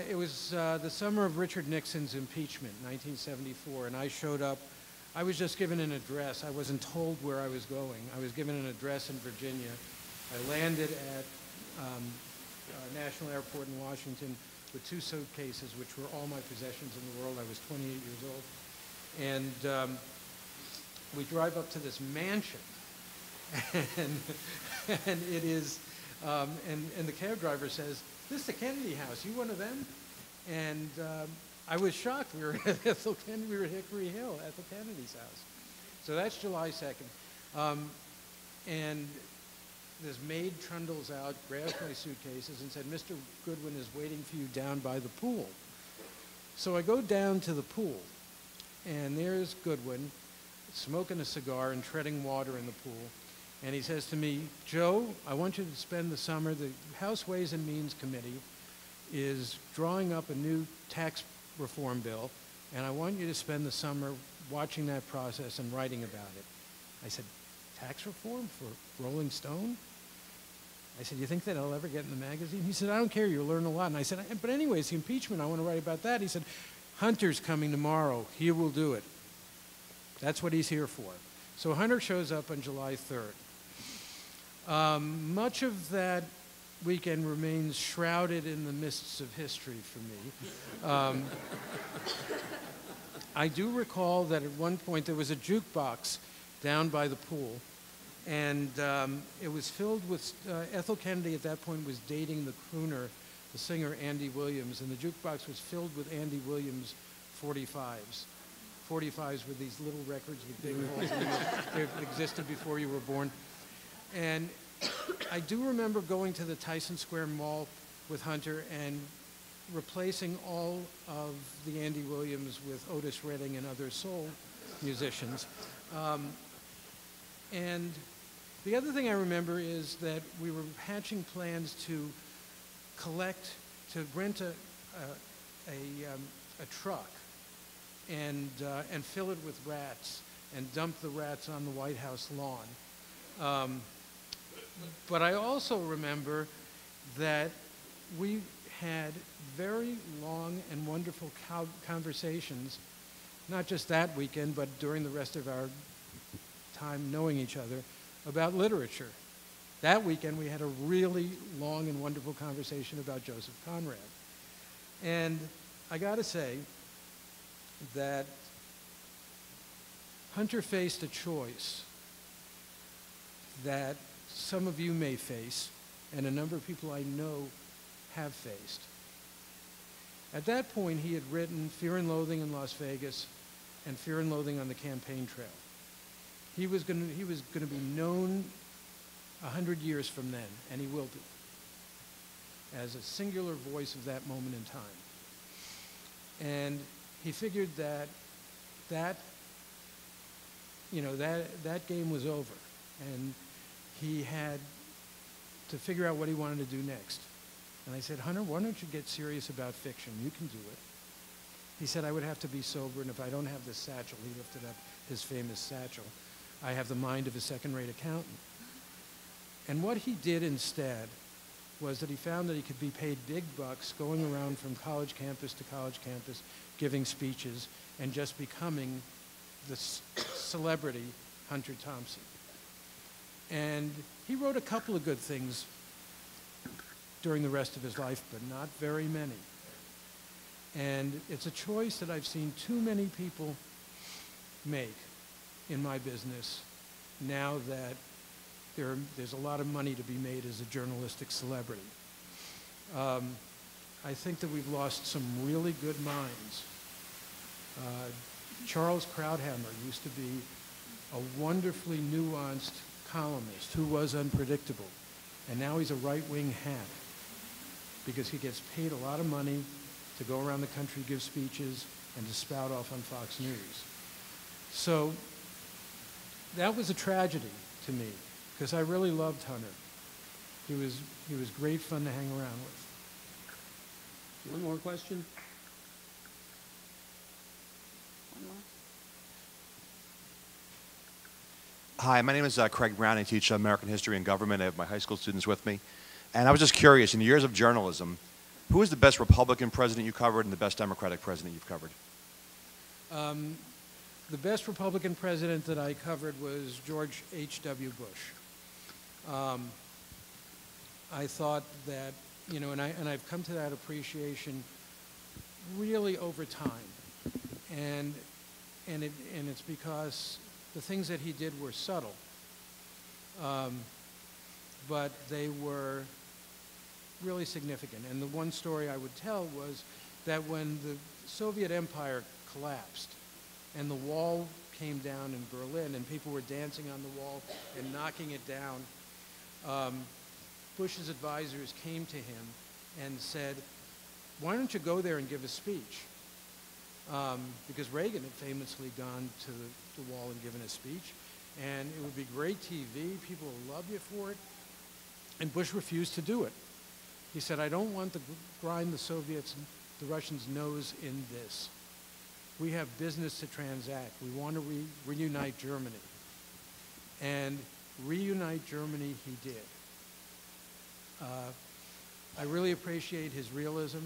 It was the summer of Richard Nixon's impeachment, 1974, and I showed up. I was just given an address. I wasn't told where I was going. I was given an address in Virginia. I landed at National Airport in Washington with two suitcases, which were all my possessions in the world. I was 28 years old. And we drive up to this mansion, and it is, and the cab driver says, "This is the Kennedy house, you one of them?" And I was shocked. We were at Hickory Hill, Ethel Kennedy's house. So that's July 2nd. And this maid trundles out, grabs my suitcases, and said, "Mr. Goodwin is waiting for you down by the pool." So I go down to the pool. And there's Goodwin, smoking a cigar and treading water in the pool. And he says to me, "Joe, I want you to spend the summer. The House Ways and Means Committee is drawing up a new tax reform bill, and I want you to spend the summer watching that process and writing about it." I said, "Tax reform for Rolling Stone?" I said, "You think that I'll ever get in the magazine?" He said, "I don't care, you'll learn a lot." And I said, "But anyways, the impeachment, I want to write about that." He said, "Hunter's coming tomorrow. He will do it. That's what he's here for." So Hunter shows up on July 3rd. Much of that weekend remains shrouded in the mists of history for me. I do recall that at one point there was a jukebox down by the pool, and it was filled with, Ethel Kennedy at that point was dating the crooner, the singer Andy Williams, and the jukebox was filled with Andy Williams 45s. 45s were these little records with big holes in them. They existed before you were born. And I do remember going to the Tyson Square Mall with Hunter and replacing all of the Andy Williams with Otis Redding and other soul musicians. And The other thing I remember is that we were hatching plans to collect, to rent a truck and fill it with rats and dump the rats on the White House lawn. But I also remember that we had very long and wonderful conversations, not just that weekend, but during the rest of our time knowing each other, about literature. That weekend, we had a really long and wonderful conversation about Joseph Conrad. And I gotta say that Hunter faced a choice that some of you may face, and a number of people I know have faced. At that point, he had written Fear and Loathing in Las Vegas and Fear and Loathing on the Campaign Trail. He was gonna be known 100 years from then, and he will be, as a singular voice of that moment in time. And he figured that that game was over, and he had to figure out what he wanted to do next. And I said, Hunter, why don't you get serious about fiction? You can do it. He said, I would have to be sober, and if I don't have this satchel, he lifted up his famous satchel, I have the mind of a second-rate accountant. And what he did instead was that he found that he could be paid big bucks going around from college campus to college campus, giving speeches, and just becoming the celebrity Hunter Thompson. And he wrote a couple of good things during the rest of his life, but not very many. And it's a choice that I've seen too many people make in my business now that there's a lot of money to be made as a journalistic celebrity. I think that we've lost some really good minds. Charles Krauthammer used to be a wonderfully nuanced columnist who was unpredictable, and now he's a right-wing hack because he gets paid a lot of money to go around the country, give speeches, and to spout off on Fox News. So that was a tragedy to me, because I really loved Hunter. He was great fun to hang around with. One more question? One more? Hi, my name is Craig Brown. I teach American history and government. I have my high school students with me. And I was just curious, in the years of journalism, who is the best Republican president you covered and the best Democratic president you've covered? The best Republican president that I covered was George H.W. Bush. I thought that, you know, and I've come to that appreciation really over time. And it's because the things that he did were subtle, but they were really significant. And the one story I would tell was that when the Soviet Empire collapsed, and the wall came down in Berlin, and people were dancing on the wall and knocking it down, Bush's advisors came to him and said, why don't you go there and give a speech? Because Reagan had famously gone to the wall and given a speech, and it would be great TV, people will love you for it, and Bush refused to do it. He said, I don't want to grind the Soviets, the Russians' nose in this. We have business to transact. We want to reunite Germany. And reunite Germany he did. I really appreciate his realism.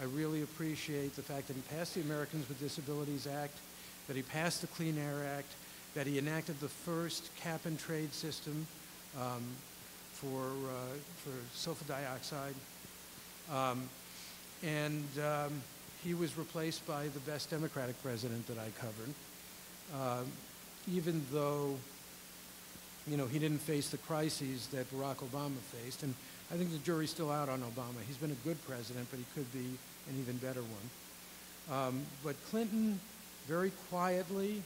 I really appreciate the fact that he passed the Americans with Disabilities Act, that he passed the Clean Air Act, that he enacted the first cap and trade system for sulfur dioxide. He was replaced by the best Democratic president that I covered, even though, you know, he didn't face the crises that Barack Obama faced. And I think the jury's still out on Obama. He's been a good president, but he could be an even better one. But Clinton, very quietly,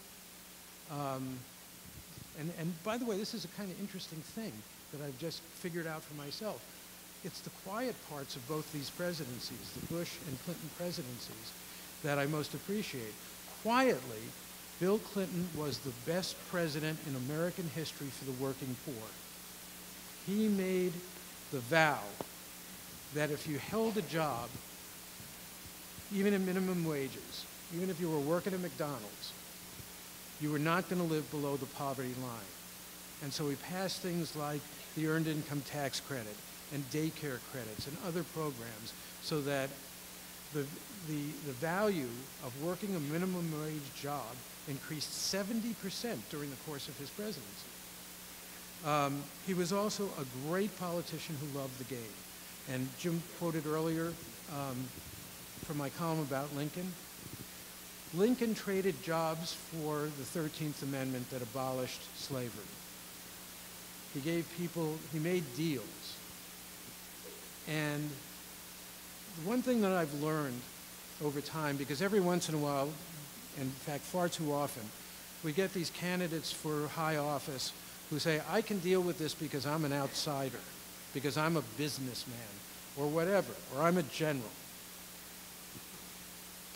and by the way, this is a kind of interesting thing that I've just figured out for myself. It's the quiet parts of both these presidencies, the Bush and Clinton presidencies, that I most appreciate. Quietly, Bill Clinton was the best president in American history for the working poor. He made the vow that if you held a job, even at minimum wages, even if you were working at McDonald's, you were not going to live below the poverty line. And so we passed things like the Earned Income Tax Credit and daycare credits and other programs so that the value of working a minimum wage job increased 70% during the course of his presidency. He was also a great politician who loved the game. And Jim quoted earlier from my column about Lincoln. Lincoln traded jobs for the 13th Amendment that abolished slavery. He gave people, he made deals. And one thing that I've learned over time, because every once in a while, and in fact far too often, we get these candidates for high office who say, I can deal with this because I'm an outsider, because I'm a businessman, or whatever, or I'm a general.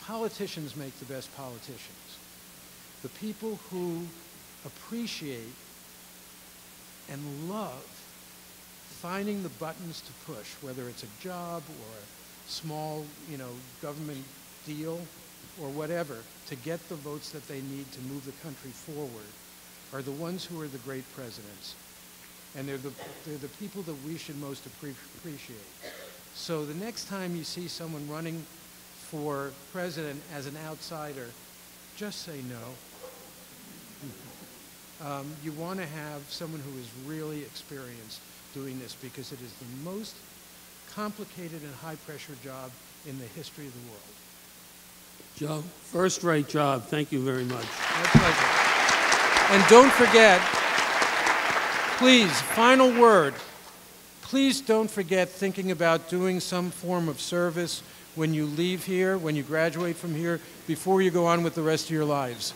Politicians make the best politicians. The people who appreciate and love finding the buttons to push, whether it's a job or a small, government deal or whatever, to get the votes that they need to move the country forward, are the ones who are the great presidents. And they're the people that we should most appreciate. So the next time you see someone running for president as an outsider, just say no. You want to have someone who is really experienced doing this because it is the most complicated and high-pressure job in the history of the world. Joe, first-rate job. Thank you very much. My pleasure. And don't forget, please, final word, please don't forget thinking about doing some form of service when you leave here, when you graduate from here, before you go on with the rest of your lives.